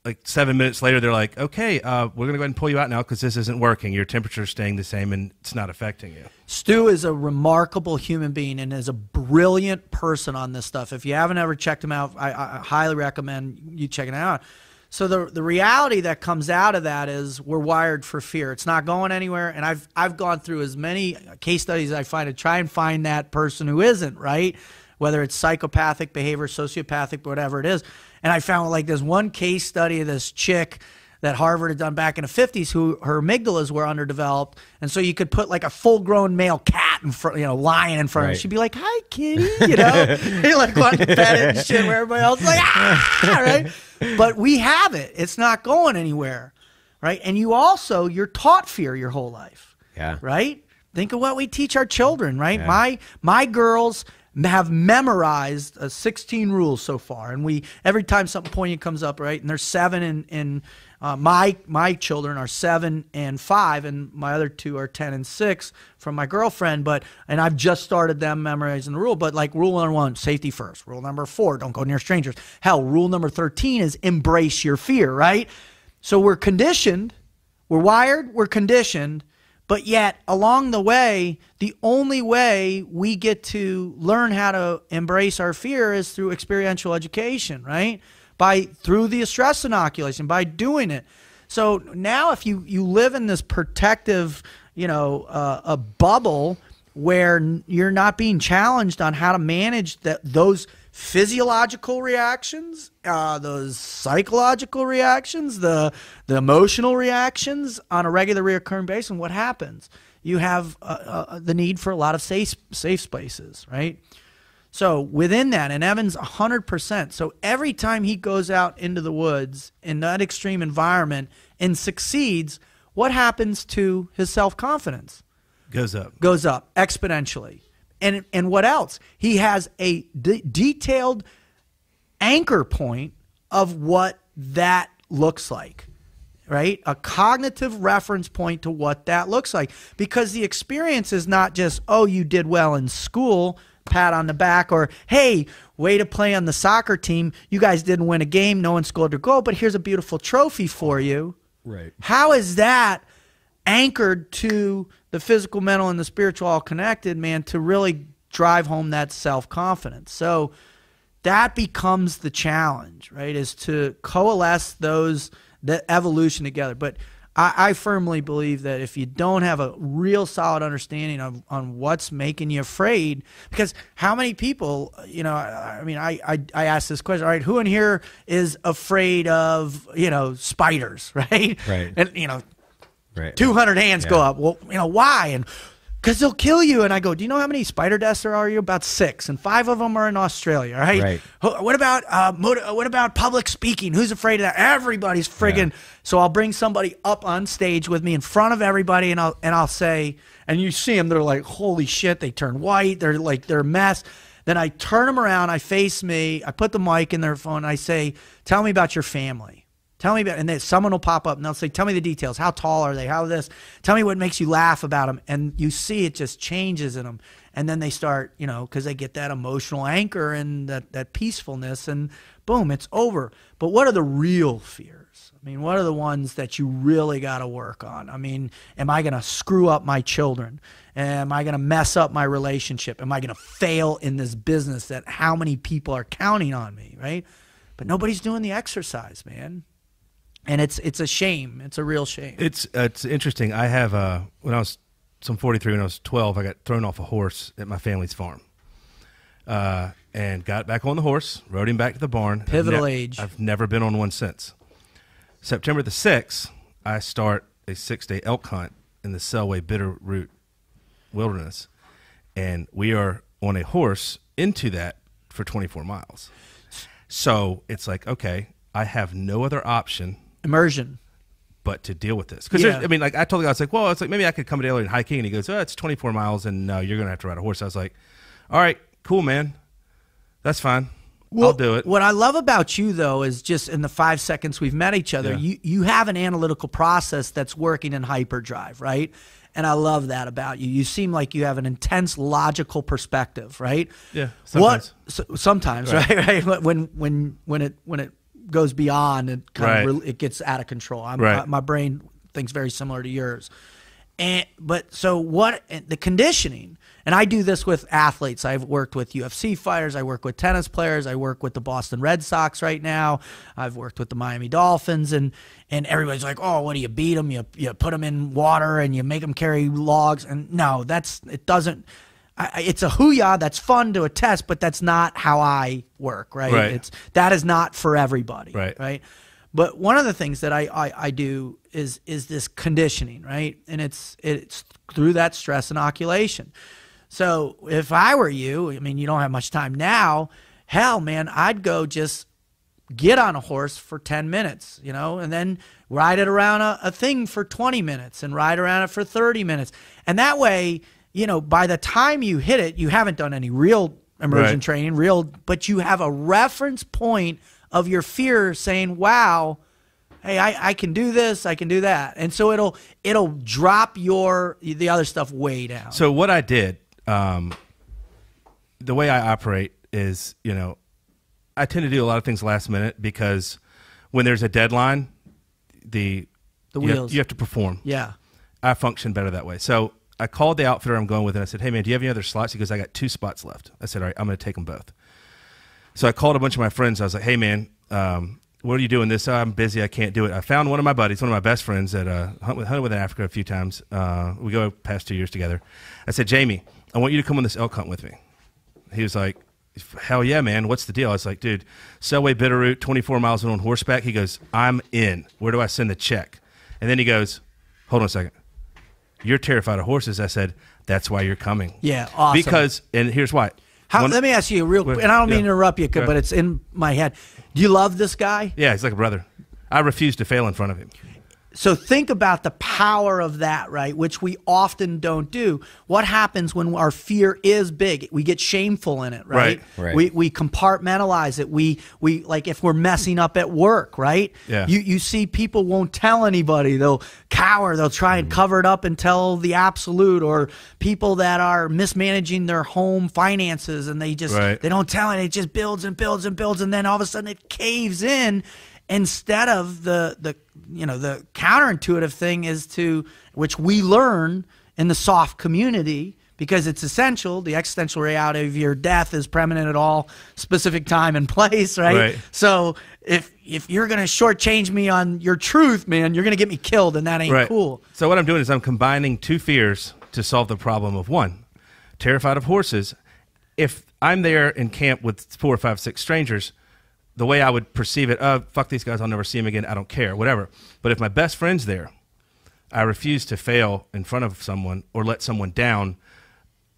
like seven minutes later, they're like, okay, uh, we're gonna go ahead and pull you out now because this isn't working. Your temperature's staying the same, and it's not affecting you. Stu is a remarkable human being and is a brilliant person on this stuff. If you haven't ever checked him out, I, I highly recommend you checking it out. So the, the reality that comes out of that is we're wired for fear. It's not going anywhere. And I've, I've gone through as many case studies as I find to try and find that person who isn't, right? Whether it's psychopathic behavior, sociopathic, whatever it is. And I found like there's one case study of this chick that Harvard had done back in the fifties, who her amygdalas were underdeveloped, and so you could put like a full-grown male cat in front, you know, lion in front right. of her. She'd be like, "Hi, kitty," you know, you like go out and pet it and shit, where everybody else is like, "Ah," right? But we have it; it's not going anywhere, right? And you also you're taught fear your whole life, yeah, right? Think of what we teach our children, right? Yeah. My my girls have memorized uh, sixteen rules so far, and we every time something poignant comes up, right? And there's seven in in Uh, my my children are seven and five, and my other two are ten and six from my girlfriend. But and I've just started them memorizing the rule. But like rule number one, safety first. Rule number four, don't go near strangers. Hell, rule number thirteen is embrace your fear. Right. So we're conditioned, we're wired, we're conditioned. But yet along the way, the only way we get to learn how to embrace our fear is through experiential education. Right. By through the stress inoculation, by doing it. So now if you, you live in this protective, you know, uh, a bubble where you're not being challenged on how to manage that those physiological reactions, uh, those psychological reactions, the, the emotional reactions on a regular reoccurring basis, and what happens? You have uh, uh, the need for a lot of safe, safe spaces, right? So within that, and Evan's one hundred percent. So every time he goes out into the woods in that extreme environment and succeeds, what happens to his self-confidence? Goes up. Goes up exponentially. And, and what else? He has a de detailed anchor point of what that looks like, right? A cognitive reference point to what that looks like. Because the experience is not just, oh, you did well in school, pat on the back, or hey, way to play on the soccer team, you guys didn't win a game, no one scored a goal, but here's a beautiful trophy for you, right? How is that anchored to the physical, mental, and the spiritual, all connected, man, to really drive home that self-confidence? So that becomes the challenge, right, is to coalesce those, the evolution together. But I firmly believe that if you don't have a real solid understanding of on what's making you afraid, because how many people, you know, I, I mean, I, I I asked this question, all right, who in here is afraid of, you know, spiders, right? Right. And, you know, right. two hundred hands yeah. go up. Well, you know, why? And because they'll kill you. And I go, do you know how many spider deaths there are? You about six, and five of them are in Australia, right? Right. What about uh, what about public speaking? Who's afraid of that? Everybody's friggin'. Yeah. So I'll bring somebody up on stage with me in front of everybody, and I'll and I'll say, and you see them, they're like, holy shit, they turn white, they're like, they're a mess. Then I turn them around, I face me, I put the mic in their phone, and I say, tell me about your family. Tell me about, and then someone will pop up and they'll say, tell me the details. How tall are they? How this? Tell me what makes you laugh about them. And you see it just changes in them. And then they start, you know, because they get that emotional anchor and that, that peacefulness, and boom, it's over. But what are the real fears? I mean, what are the ones that you really got to work on? I mean, am I going to screw up my children? Am I going to mess up my relationship? Am I going to fail in this business that how many people are counting on me, right? But nobody's doing the exercise, man. And it's it's a shame. It's a real shame. It's it's interesting. I have uh, when I was some forty-three when I was twelve. I got thrown off a horse at my family's farm, uh, and got back on the horse, rode him back to the barn. Pivotal I've age. I've never been on one since. September the sixth, I start a six-day elk hunt in the Selway Bitterroot Wilderness, and we are on a horse into that for twenty-four miles. So it's like, okay, I have no other option. Immersion. But to deal with this. Because, yeah. I mean, like, I told the guy, I was like, well, it's like, maybe I could come to Delaware and hiking. And he goes, oh, it's twenty-four miles, and no, you're going to have to ride a horse. I was like, all right, cool, man. That's fine. Well, I'll do it. What I love about you, though, is just in the five seconds we've met each other, yeah. you, you have an analytical process that's working in hyperdrive, right? And I love that about you. You seem like you have an intense logical perspective, right? Yeah, sometimes. What, so, sometimes, right. right? Right. When, when, when it, when it goes beyond, it kind right. of it gets out of control. I'm, right. I, my brain thinks very similar to yours. And but so what the conditioning, and I do this with athletes. I've worked with U F C fighters. I work with tennis players. I work with the Boston Red Sox right now. I've worked with the Miami Dolphins, and and everybody's like, oh, what do you beat them? You you put them in water and you make them carry logs. And no, that's it doesn't. I, it's a hoo-yah that's fun to a test, but that's not how I work, right? right? It's that is not for everybody, right? Right. But one of the things that I, I I do is is this conditioning, right? And it's it's through that stress inoculation. So if I were you, I mean, you don't have much time now. Hell, man, I'd go just get on a horse for ten minutes, you know, and then ride it around a, a thing for twenty minutes, and ride around it for thirty minutes, and that way. You know, by the time you hit it, you haven't done any real immersion right. training, real, but you have a reference point of your fear saying, wow, hey, I, I can do this, I can do that. And so it'll it'll drop your the other stuff way down. So what I did, um, the way I operate is, you know, I tend to do a lot of things last minute because when there's a deadline, the, the wheels. You have, you have to perform. Yeah. I function better that way. So I called the outfitter I'm going with, and I said, hey, man, do you have any other slots? He goes, I got two spots left. I said, all right, I'm going to take them both. So I called a bunch of my friends. I was like, hey, man, um, what are you doing this? Oh, I'm busy. I can't do it. I found one of my buddies, one of my best friends that uh, hunted with, hunted with in Africa a few times. Uh, we go past two years together. I said, Jamie, I want you to come on this elk hunt with me. He was like, hell yeah, man. What's the deal? I was like, dude, Selway Bitterroot, twenty-four miles on horseback. He goes, I'm in. Where do I send the check? And then he goes, hold on a second. You're terrified of horses. I said, that's why you're coming. Yeah, awesome. Because, and here's why. How, One, let me ask you real quick, and I don't mean yeah. to interrupt you, but it's in my head. Do you love this guy? Yeah, he's like a brother. I refuse to fail in front of him. So think about the power of that, right, which we often don't do. What happens when our fear is big? We get shameful in it, right? Right, right. We, we compartmentalize it. We, we like if we're messing up at work, right? Yeah. You, you see people won't tell anybody. They'll cower. They'll try and cover it up and tell the absolute, or people that are mismanaging their home finances and they just right. they don't tell it. It just builds and builds and builds, and then all of a sudden it caves in. Instead of the, the you know the counterintuitive thing is to, which we learn in the soft community because it's essential, the existential reality of your death is permanent at all specific time and place, right? Right. So if if you're gonna shortchange me on your truth, man, you're gonna get me killed, and that ain't right. cool. So what I'm doing is I'm combining two fears to solve the problem of one. Terrified of horses. If I'm there in camp with four or five, six strangers, the way I would perceive it, oh, fuck these guys, I'll never see them again, I don't care, whatever. But if my best friend's there, I refuse to fail in front of someone or let someone down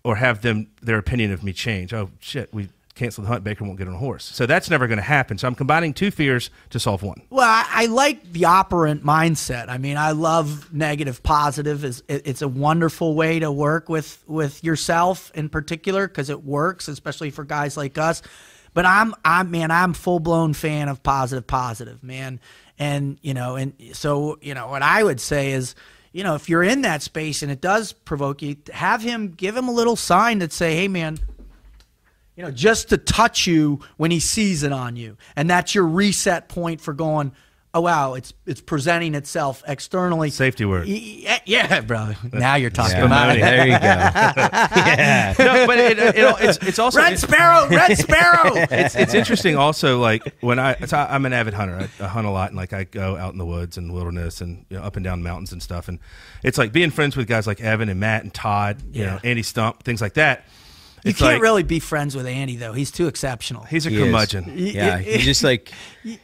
or have them their opinion of me change. Oh, shit, we canceled the hunt, Baker won't get on a horse. So that's never going to happen. So I'm combining two fears to solve one. Well, I, I like the operant mindset. I mean, I love negative, positive. It's, it's a wonderful way to work with, with yourself in particular because it works, especially for guys like us. But I'm, I'm, man, I'm full-blown fan of positive, positive, man. And, you know, and so, you know, what I would say is, you know, if you're in that space and it does provoke you, have him, give him a little sign that say, hey, man, you know, just to touch you when he sees it on you. And that's your reset point for going, oh wow, it's it's presenting itself externally. Safety word. Yeah, yeah bro. Now you're talking yeah. about it. There you go. yeah. No, but it, it, it, it's it's also Red Sparrow. Red Sparrow. it's it's interesting. Also, like when I so I'm an avid hunter. I, I hunt a lot, and like I go out in the woods and wilderness, and you know, up and down mountains and stuff. And it's like being friends with guys like Evan and Matt and Todd, you yeah. know, Andy Stump, things like that. It's you can't like, really be friends with Andy, though. He's too exceptional. He's a he curmudgeon. Is. Yeah, he's just like...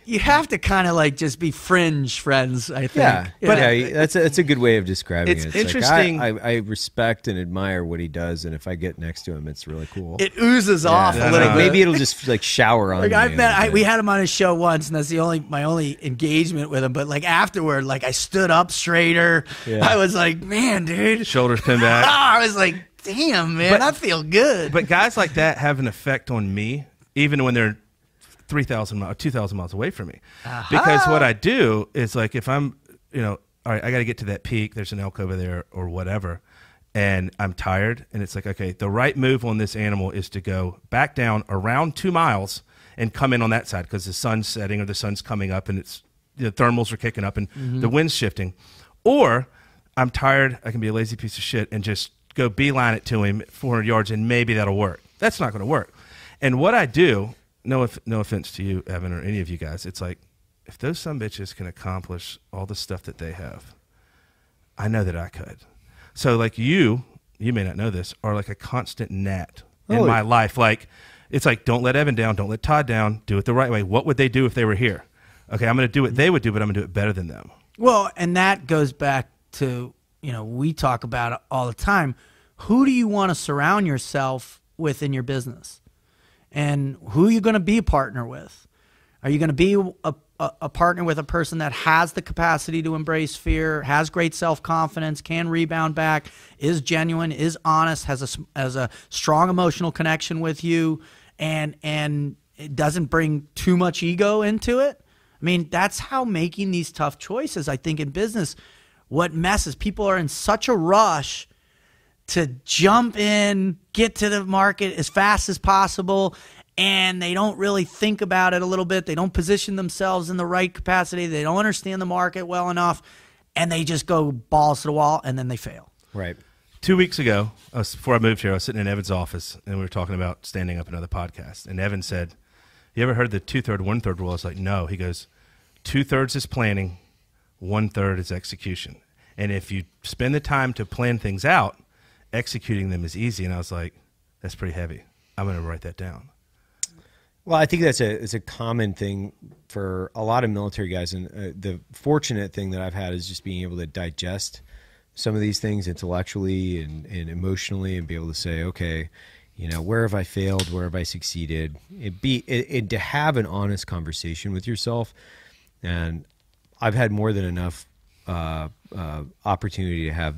You have to kind of like just be fringe friends, I think. Yeah, but yeah, that's, a, that's a good way of describing it's it. It's interesting. Like I, I, I respect and admire what he does, and if I get next to him, it's really cool. It oozes yeah. off yeah. a little bit. Maybe it'll just like shower on like you. I've met, I, we had him on his show once, and that's the only my only engagement with him. But like afterward, like I stood up straighter. Yeah. I was like, man, dude. Shoulders pinned back. Oh, I was like... Damn, man, but, I feel good. But guys like that have an effect on me, even when they're three thousand, two thousand miles away from me. Uh-huh. Because what I do is like if I'm, you know, all right, I got to get to that peak. There's an elk over there or whatever, and I'm tired. And it's like, okay, the right move on this animal is to go back down around two miles and come in on that side because the sun's setting or the sun's coming up and it's the thermals are kicking up and mm-hmm. the wind's shifting. Or I'm tired. I can be a lazy piece of shit and just go beeline it to him four hundred yards and maybe that'll work. That's not going to work. And what I do, no, if, no offense to you, Evan, or any of you guys, it's like if those sumbitches can accomplish all the stuff that they have, I know that I could. So like you, you may not know this, are like a constant gnat in Holy. my life. Like it's like don't let Evan down, don't let Todd down, do it the right way. What would they do if they were here? Okay, I'm going to do what they would do, but I'm going to do it better than them. Well, and that goes back to, you know, we talk about it all the time. Who do you want to surround yourself with in your business? And who are you going to be a partner with? Are you going to be a, a, a partner with a person that has the capacity to embrace fear, has great self-confidence, can rebound back, is genuine, is honest, has a, has a strong emotional connection with you, and, and it doesn't bring too much ego into it? I mean, that's how making these tough choices, I think, in business, what messes. People are in such a rush to jump in, get to the market as fast as possible, and they don't really think about it a little bit. They don't position themselves in the right capacity. They don't understand the market well enough, and they just go balls to the wall, and then they fail. Right. Two weeks ago, I was, before I moved here, I was sitting in Evan's office, and we were talking about standing up another podcast. And Evan said, you ever heard the two-third, one-third rule? I was like, no. He goes, two-thirds is planning, one-third is execution. And if you spend the time to plan things out, executing them is easy. And I was like, that's pretty heavy. I'm going to write that down. Well, I think that's a, it's a common thing for a lot of military guys. And uh, the fortunate thing that I've had is just being able to digest some of these things intellectually and, and emotionally and be able to say, okay, you know, where have I failed? Where have I succeeded? It be, it, it, to have an honest conversation with yourself. And I've had more than enough Uh, uh, opportunity to have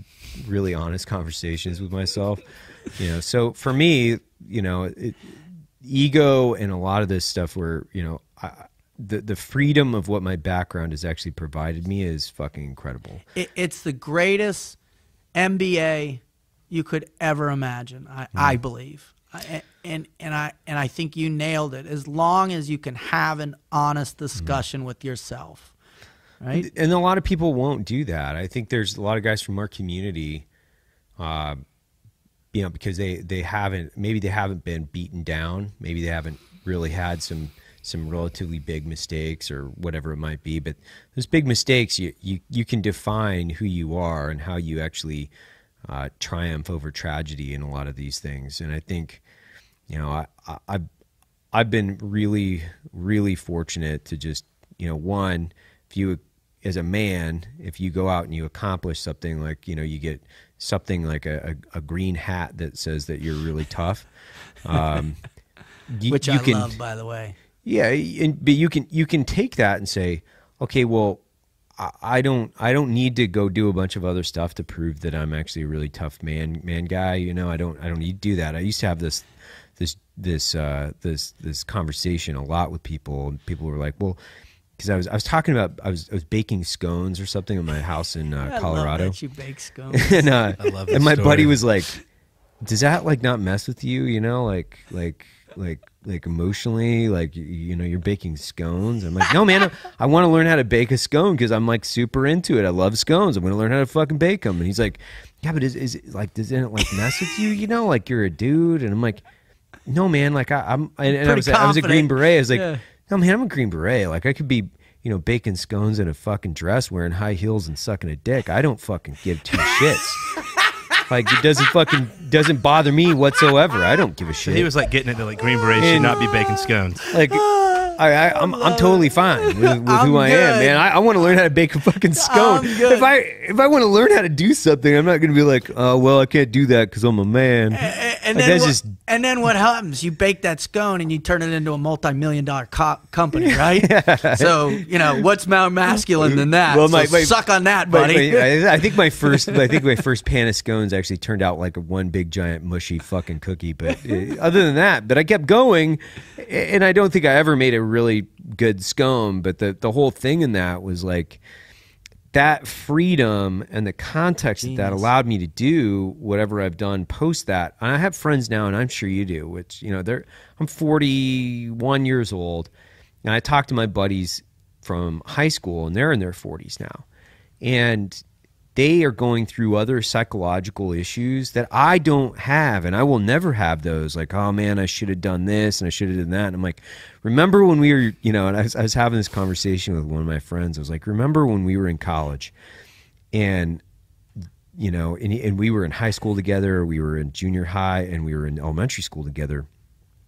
really honest conversations with myself, you know. So for me, you know, it, ego and a lot of this stuff where, you know, I, the the freedom of what my background has actually provided me is fucking incredible. It, it's the greatest M B A you could ever imagine. I, mm-hmm. I believe, I, and and I and I think you nailed it. As long as you can have an honest discussion mm-hmm. with yourself. Right? And a lot of people won't do that. I think there's a lot of guys from our community, uh, you know, because they, they haven't, maybe they haven't been beaten down. Maybe they haven't really had some, some relatively big mistakes or whatever it might be. But those big mistakes, you, you, you can define who you are and how you actually uh, triumph over tragedy in a lot of these things. And I think, you know, I, I, I've, I've been really, really fortunate to just, you know, one, if you as a man, if you go out and you accomplish something like, you know, you get something like a, a, a green hat that says that you're really tough. Um, you, Which you I can, love, by the way. Yeah, and, but you can you can take that and say, okay, well, I, I don't I don't need to go do a bunch of other stuff to prove that I'm actually a really tough man man guy. You know, I don't I don't need to do that. I used to have this this this uh, this this conversation a lot with people, and people were like, well. Because I was, I was talking about, I was, I was baking scones or something in my house in uh, I Colorado. I love that you bake scones. and uh, I love that and my story. buddy was like, "Does that like not mess with you? You know, like, like, like like emotionally, like you, you know, you're baking scones. I'm like, no man, I, I want to learn how to bake a scone because I'm like super into it. I love scones. I'm gonna learn how to fucking bake them. And he's like, yeah, but is is it like doesn't it like mess with you? You know, like you're a dude. And I'm like, no man, like I, I'm and, and I was confident. I was a Green Beret. I was like, yeah. no man, I'm a Green Beret. Like I could be, you know, baking scones in a fucking dress, wearing high heels and sucking a dick. I don't fucking give two shits. Like it doesn't fucking doesn't bother me whatsoever. I don't give a shit. He was like getting into like Green Berets should not be baking scones. Like I, I, I'm I'm totally fine with, with who I'm I good. am, man. I, I want to learn how to bake a fucking scone. If I if I want to learn how to do something, I'm not gonna be like, oh well, I can't do that because I'm a man. And, and, and like, then what, just... and then what happens? You bake that scone and you turn it into a multi-million dollar co company, right? Yeah. So you know what's more masculine than that? Well, my, so my, suck on that, buddy. My, my, I think my first I think my first pan of scones actually turned out like a one big giant mushy fucking cookie. But uh, other than that, but I kept going, and I don't think I ever made a really good scone, but the the whole thing in that was like that freedom and the context Jeez. that that allowed me to do whatever I've done post that. And I have friends now, and I'm sure you do, which, you know, they're I'm forty-one years old, and I talk to my buddies from high school, and they're in their forties now, and they are going through other psychological issues that I don't have, and I will never have those. Like, oh man, I should have done this and I should have done that. And I'm like, remember when we were, you know, and I was, I was having this conversation with one of my friends. I was like, remember when we were in college and, you know, and, and we were in high school together, we were in junior high, and we were in elementary school together.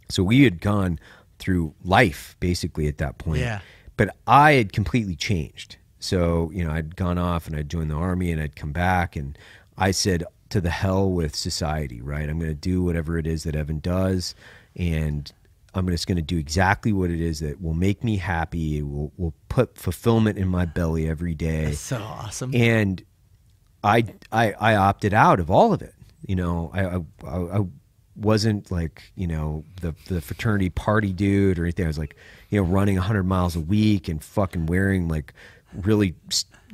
So we had gone through life basically at that point. Yeah. But I had completely changed. So, you know, I'd gone off and I'd joined the army and I'd come back, and I said, to the hell with society, right? I'm going to do whatever it is that Evan does, and I'm just going to do exactly what it is that will make me happy. It will, will put fulfillment in my belly every day. That's so awesome. And I, I, I opted out of all of it. You know, I, I, I wasn't like, you know, the, the fraternity party dude or anything. I was like, you know, running a hundred miles a week and fucking wearing like, really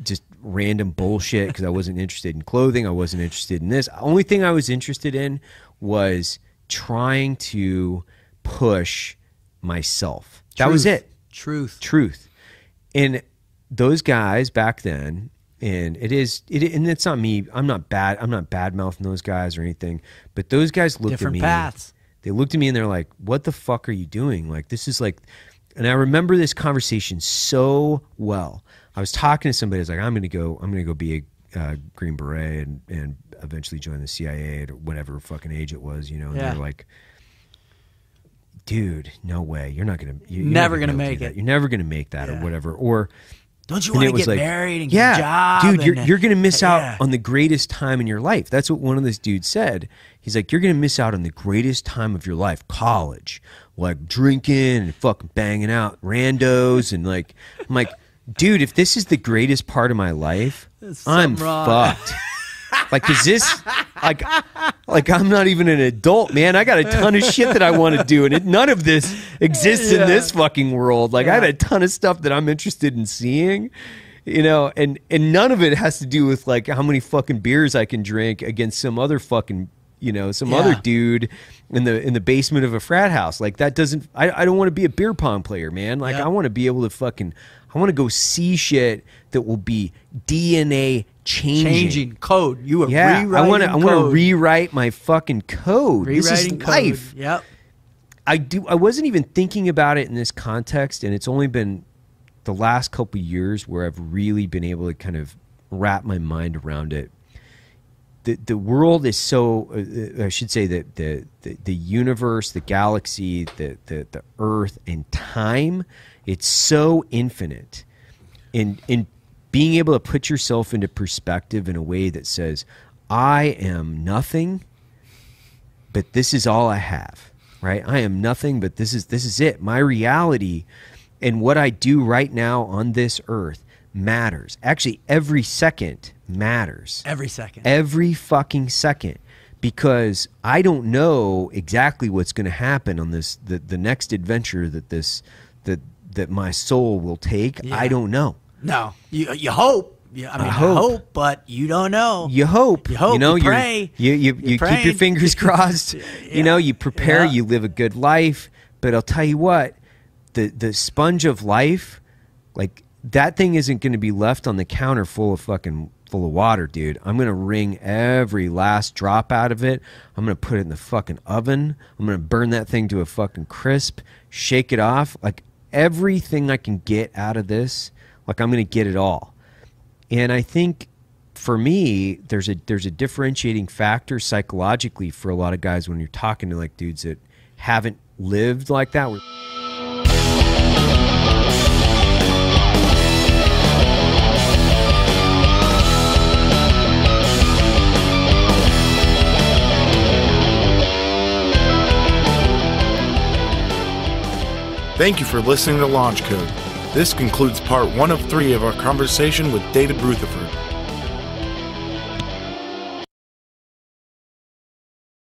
just random bullshit because I wasn't interested in clothing. I wasn't interested in this. Only thing I was interested in was trying to push myself. Truth. That was it. Truth. Truth. And those guys back then, and it is, it, and it's not me. I'm not bad. I'm not bad mouthing those guys or anything, but those guys looked Different at me. Paths. They looked at me and they're like, what the fuck are you doing? Like, this is like, and I remember this conversation so well. I was talking to somebody. I was like, "I'm going to go. I'm going to go be a uh, Green Beret and and eventually join the C I A at whatever fucking age it was, you know." And yeah. they're like, "Dude, no way. You're not going to. You're never going to make it. You're never going to make that yeah. or whatever." Or don't you want to get like, married and yeah, get a job? Dude, and you're and, you're going to miss out yeah. on the greatest time in your life. That's what one of those dudes said. He's like, "You're going to miss out on the greatest time of your life, college, like drinking and fucking banging out randos and like." I'm like. Dude, if this is the greatest part of my life, I'm wrong. fucked. Like, is this, like, like I'm not even an adult, man. I got a ton of shit that I want to do, and it, none of this exists yeah. in this fucking world. Like, yeah. I had a ton of stuff that I'm interested in seeing, you know, and, and none of it has to do with, like, how many fucking beers I can drink against some other fucking, you know, some yeah. other dude in the in the basement of a frat house. Like, that doesn't, I, I don't want to be a beer pong player, man. Like, yeah. I want to be able to fucking... I want to go see shit that will be D N A changing. Changing code. You are yeah, rewriting I want to. I want to rewrite my fucking code. Rewriting this is code. life. Yep. I do. I wasn't even thinking about it in this context, and it's only been the last couple of years where I've really been able to kind of wrap my mind around it. The the world is so. Uh, I should say that the, the the universe, the galaxy, the the the Earth, and time. It's so infinite, and in being able to put yourself into perspective in a way that says, I am nothing, but this is all I have, right? I am nothing, but this is, this is it. My reality and what I do right now on this earth matters. Actually, every second matters. Every second. Every fucking second. Because I don't know exactly what's going to happen on this, the, the next adventure that this, that, that my soul will take. Yeah. I don't know. No, you, you hope. Yeah, I mean, I hope. I hope, but you don't know. You hope. You hope. You know, you pray. You, you, you, you keep your fingers crossed. Yeah. You know, you prepare. Yeah. You live a good life. But I'll tell you what, the the sponge of life, like that thing isn't going to be left on the counter full of fucking full of water, dude. I'm going to wring every last drop out of it. I'm going to put it in the fucking oven. I'm going to burn that thing to a fucking crisp, shake it off. Like everything I can get out of this, like I'm going to get it all. And I think for me, there's a there's a differentiating factor psychologically for a lot of guys when you're talking to like dudes that haven't lived like that. Thank you for listening to Launch Code. This concludes part one of three of our conversation with David Rutherford.